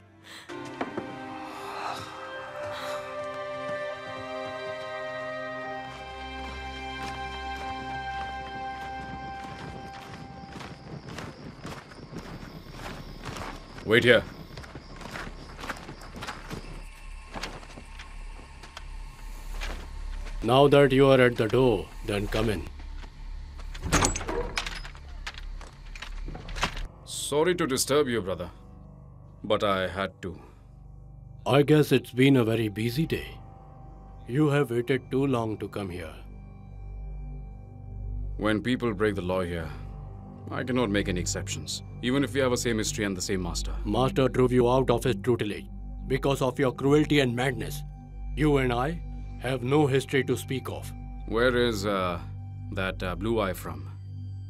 Wait here. Now that you are at the door, then come in. Sorry to disturb you, brother, but I had to. I guess it's been a very busy day. You have waited too long to come here. When people break the law here, I cannot make any exceptions, even if we have the same history and the same master. Master drove you out of his tutelage because of your cruelty and madness. You and I have no history to speak of. Where is that blue eye from?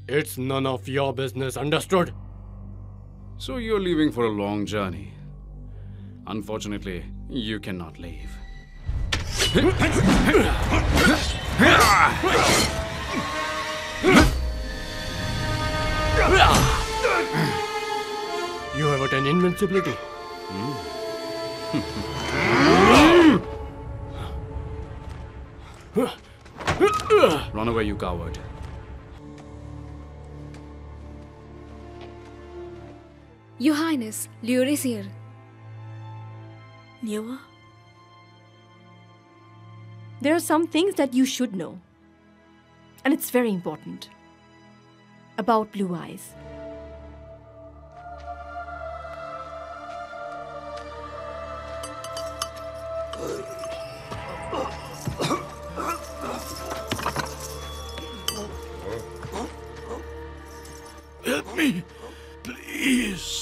It's none of your business, understood? So you're leaving for a long journey. Unfortunately, you cannot leave. You have attained invincibility. Run away, you coward. Your Highness, Lior is here. Lior? There are some things that you should know. And it's very important. About Blue Eyes. Help me, please.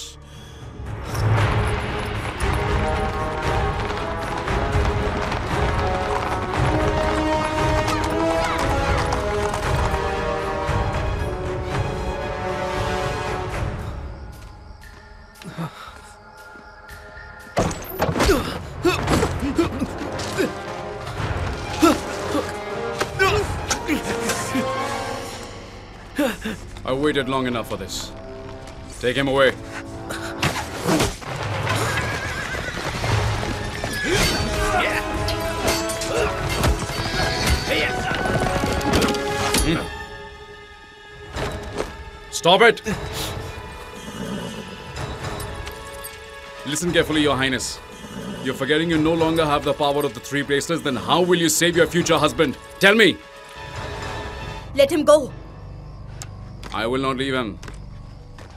I waited long enough for this. Take him away. Stop it! Listen carefully, Your Highness. You're forgetting you no longer have the power of the three bracelets, then how will you save your future husband? Tell me! Let him go! I will not leave him.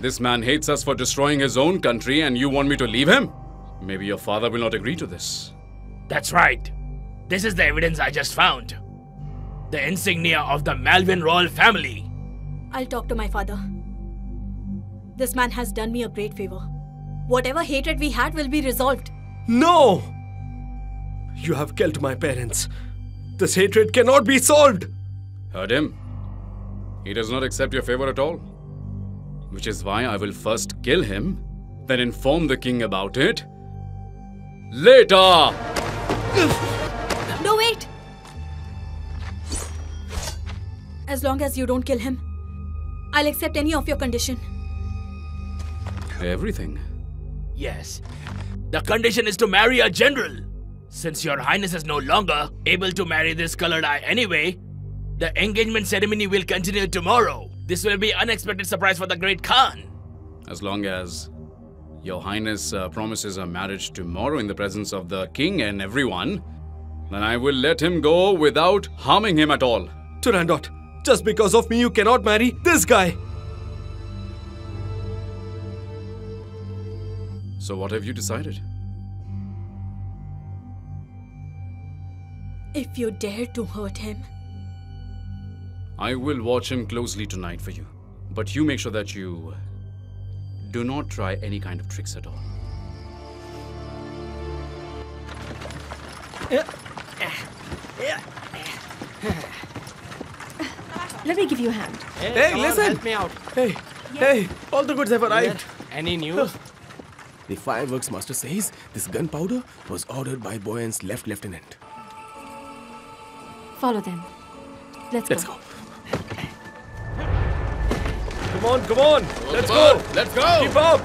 This man hates us for destroying his own country and you want me to leave him? Maybe your father will not agree to this. That's right. This is the evidence I just found. The insignia of the Malvin royal family. I'll talk to my father. This man has done me a great favor. Whatever hatred we had will be resolved. No! You have killed my parents. This hatred cannot be solved. Heard him? He does not accept your favor at all. Which is why I will first kill him, then inform the king about it. Later! No, wait! As long as you don't kill him, I'll accept any of your condition. Everything? Yes. The condition is to marry a general. Since your highness is no longer able to marry this colored eye anyway, the engagement ceremony will continue tomorrow. This will be an unexpected surprise for the Great Khan. As long as Your Highness promises a marriage tomorrow in the presence of the king and everyone, then I will let him go without harming him at all. Turandot, just because of me you cannot marry this guy. So what have you decided? If you dare to hurt him, I will watch him closely tonight for you. But you make sure that you do not try any kind of tricks at all. Let me give you a hand. Hey, listen! Help me out. Hey, hey, all the goods have arrived. Any news? The fireworks master says this gunpowder was ordered by Boyan's left lieutenant. Follow them. Let's go. Come on, come on! Let's go! Let's go! Keep up!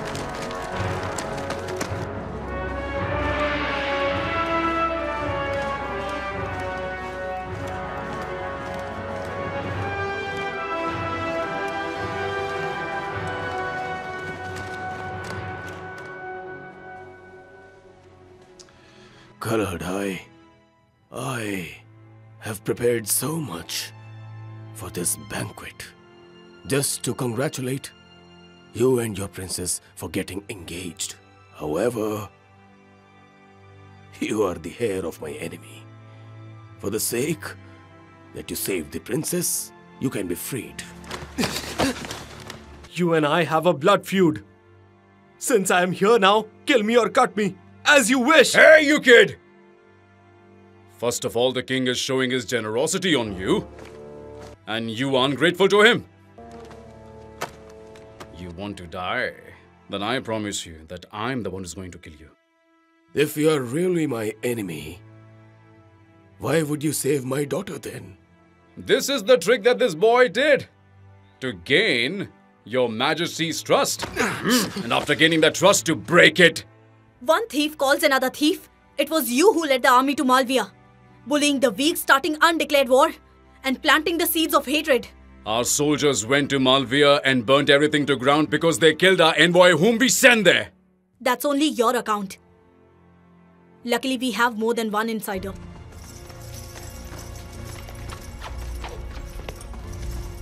Colored Eye, I have prepared so much for this banquet. Just to congratulate you and your princess for getting engaged. However, you are the heir of my enemy. For the sake that you saved the princess, you can be freed. You and I have a blood feud. Since I am here now, kill me or cut me, as you wish. Hey, you kid! First of all, the king is showing his generosity on you, and you are ungrateful to him. You want to die, then I promise you that I'm the one who's going to kill you. If you are really my enemy, why would you save my daughter then? This is the trick that this boy did, to gain your majesty's trust. And after gaining that trust, to break it. One thief calls another thief. It was you who led the army to Malviya, bullying the weak, starting undeclared war, and planting the seeds of hatred. Our soldiers went to Malviya and burnt everything to ground because they killed our envoy whom we sent there. That's only your account. Luckily, we have more than one insider.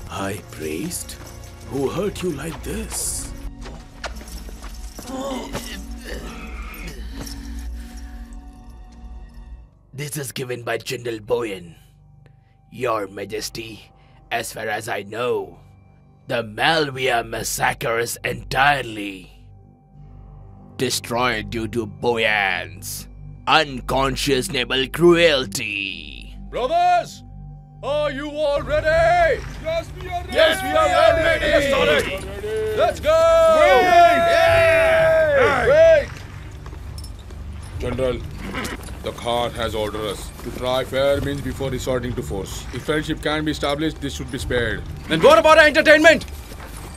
High priest? Who hurt you like this? Oh. This is given by Chindal Boyan. Your Majesty, as far as I know, the Malviya massacre is entirely destroyed due to Boyan's unconscionable cruelty. Brothers! Are you all ready? Yes, we are ready! Yes, we are ready! Let's start it! Let's go! Wait! Wait! General, the Khan has ordered us to try fair means before resorting to force. If friendship can be established, this should be spared. Then what about our entertainment?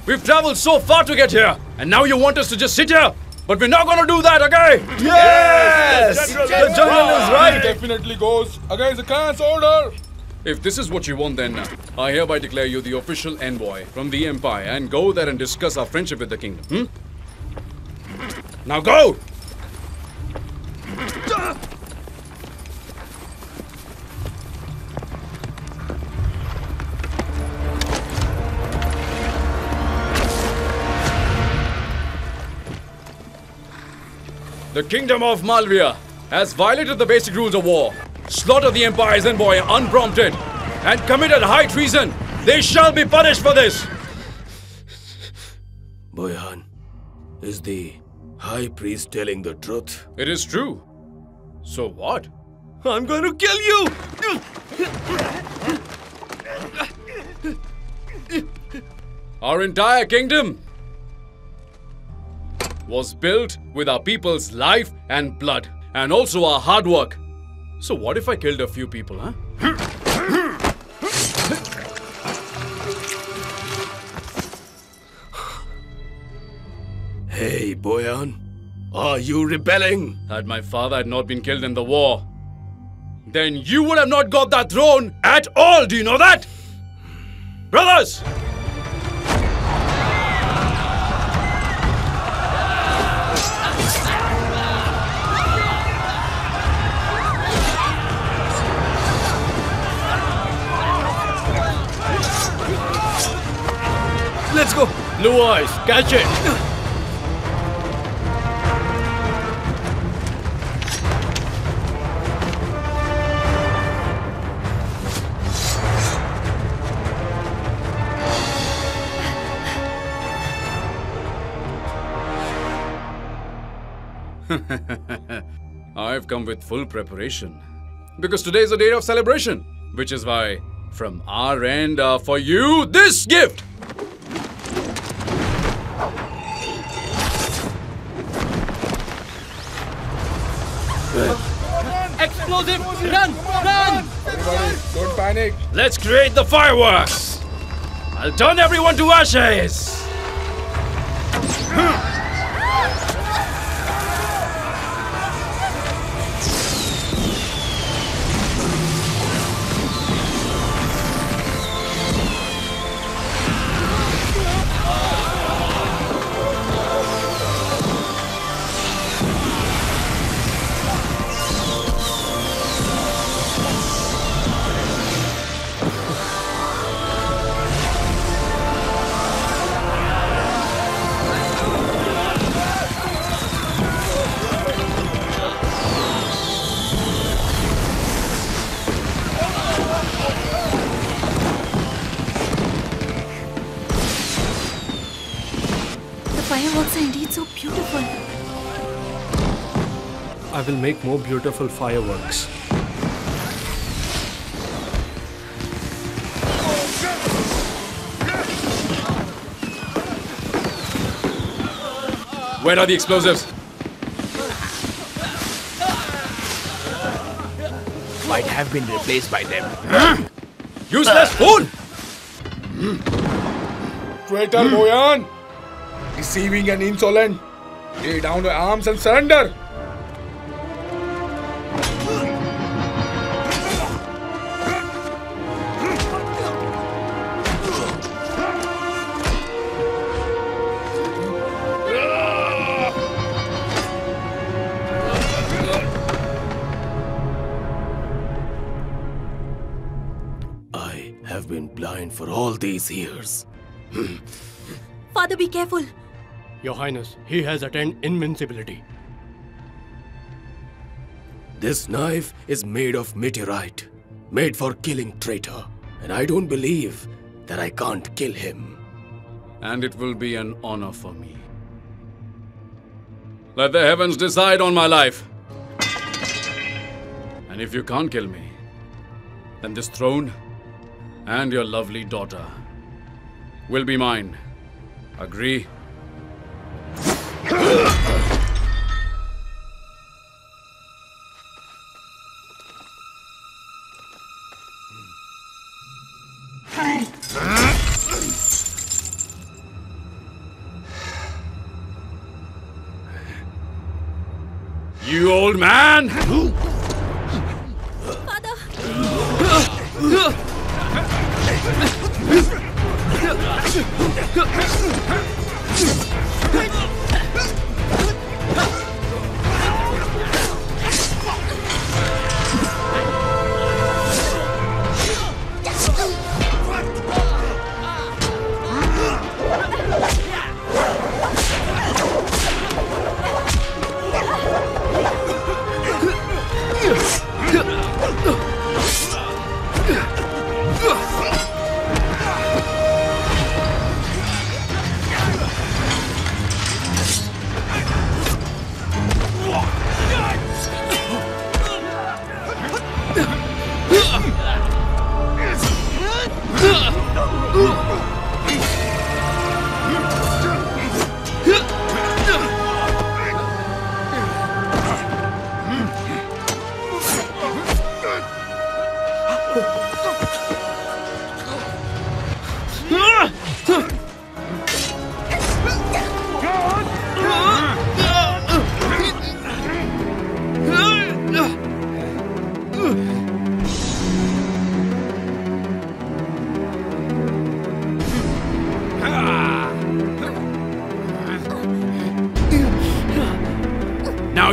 We've traveled so far to get here, and now you want us to just sit here? But we're not gonna do that, okay? Yes! The general is right! It definitely goes against the Khan's order! If this is what you want, then I hereby declare you the official envoy from the Empire and go there and discuss our friendship with the kingdom. Hmm? Now go! The kingdom of Malviya has violated the basic rules of war. Slaughter the Empire's envoy unprompted and committed high treason. They shall be punished for this. Boyan, is the high priest telling the truth? It is true. So what? I'm going to kill you! Our entire kingdom was built with our people's life and blood, and also our hard work. So what if I killed a few people, huh? Hey, Boyan, are you rebelling? Had my father had not been killed in the war, then you would have not got that throne at all. Do you know that? Brothers! Let's go! Blue eyes, catch it! I've come with full preparation, because today is a day of celebration, which is why, from our end, for you, this gift! Explosive! Run! Run! Everybody, don't panic! Let's create the fireworks! I'll turn everyone to ashes! I will make more beautiful fireworks. Where are the explosives? Might have been replaced by them. Useless fool! Traitor Boyan! Deceiving and insolent! Lay down your arms and surrender! For all these years. Father, be careful. Your Highness, he has attained invincibility. This knife is made of meteorite, made for killing traitor, and I don't believe that I can't kill him. And it will be an honor for me. Let the heavens decide on my life. And if you can't kill me, then this throne and your lovely daughter will be mine. Agree? You old man! Father!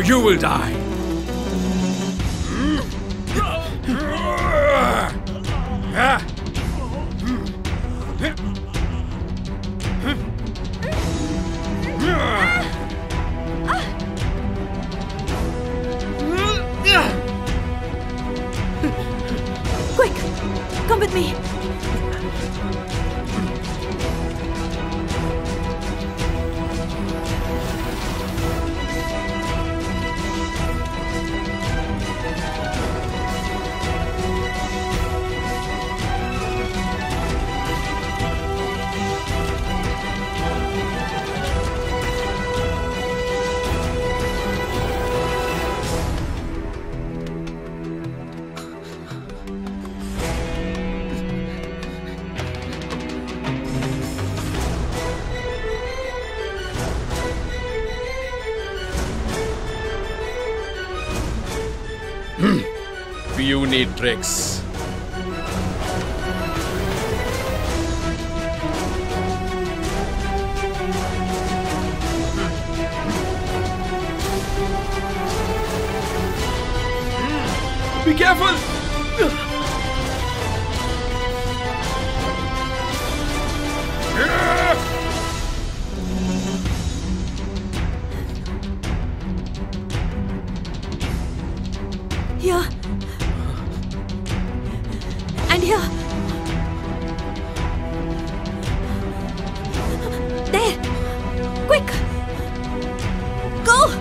You will die. Quick, come with me. You need tricks. Be careful! There! Quick! Go!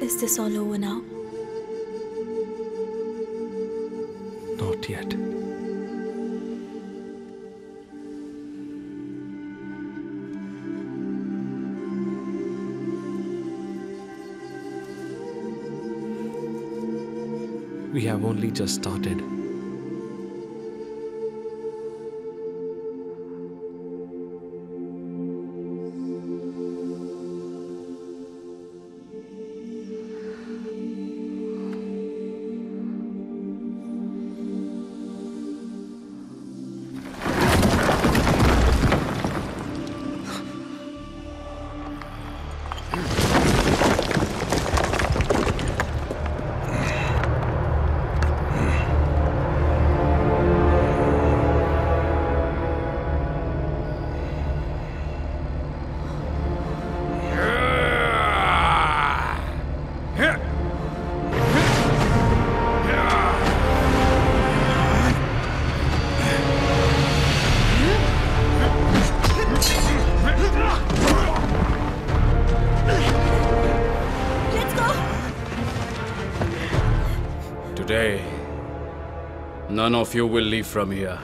Is this all over now? Not yet. We have only just started. None of you will leave from here.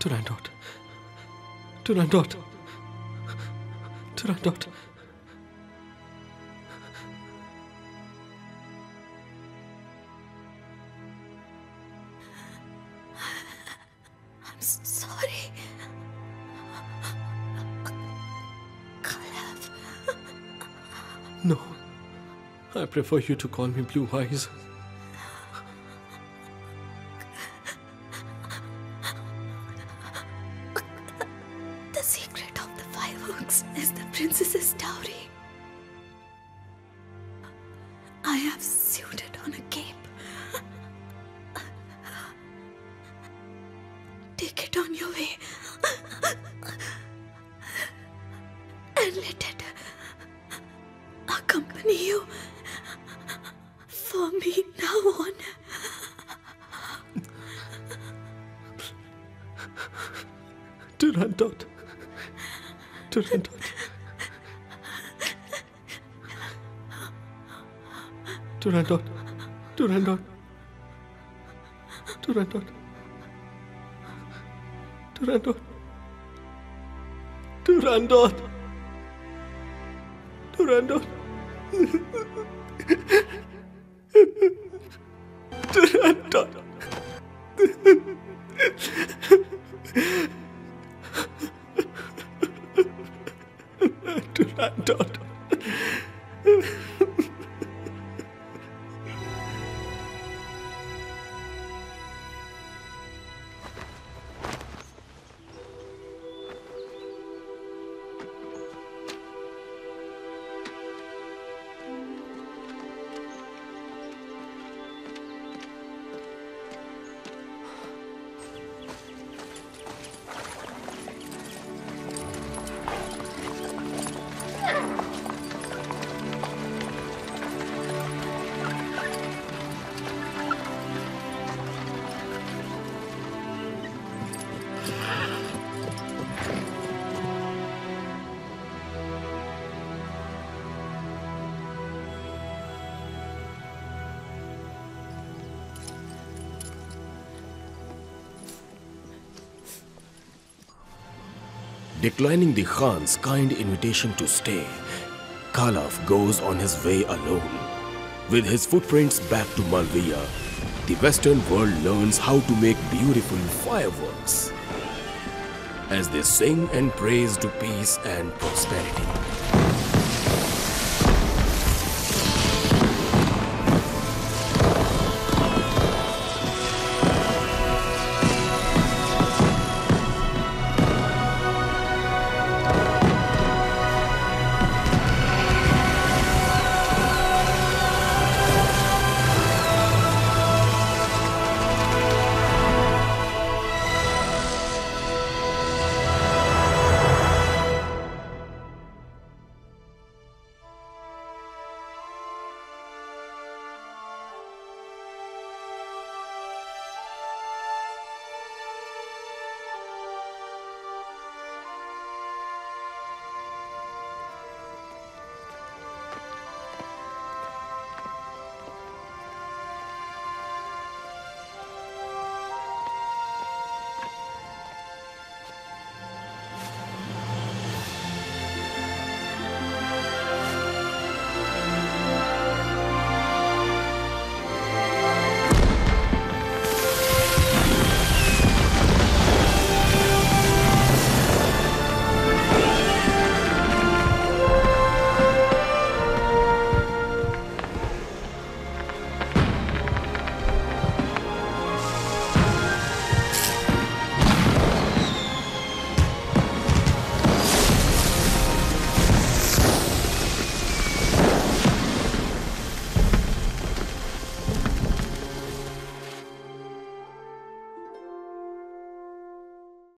Turandot. I'm sorry. Calaf. No. I prefer you to call me Blue Eyes. Declining the Khan's kind invitation to stay, Calaf goes on his way alone. With his footprints back to Malviya, the Western world learns how to make beautiful fireworks as they sing and praise to peace and prosperity.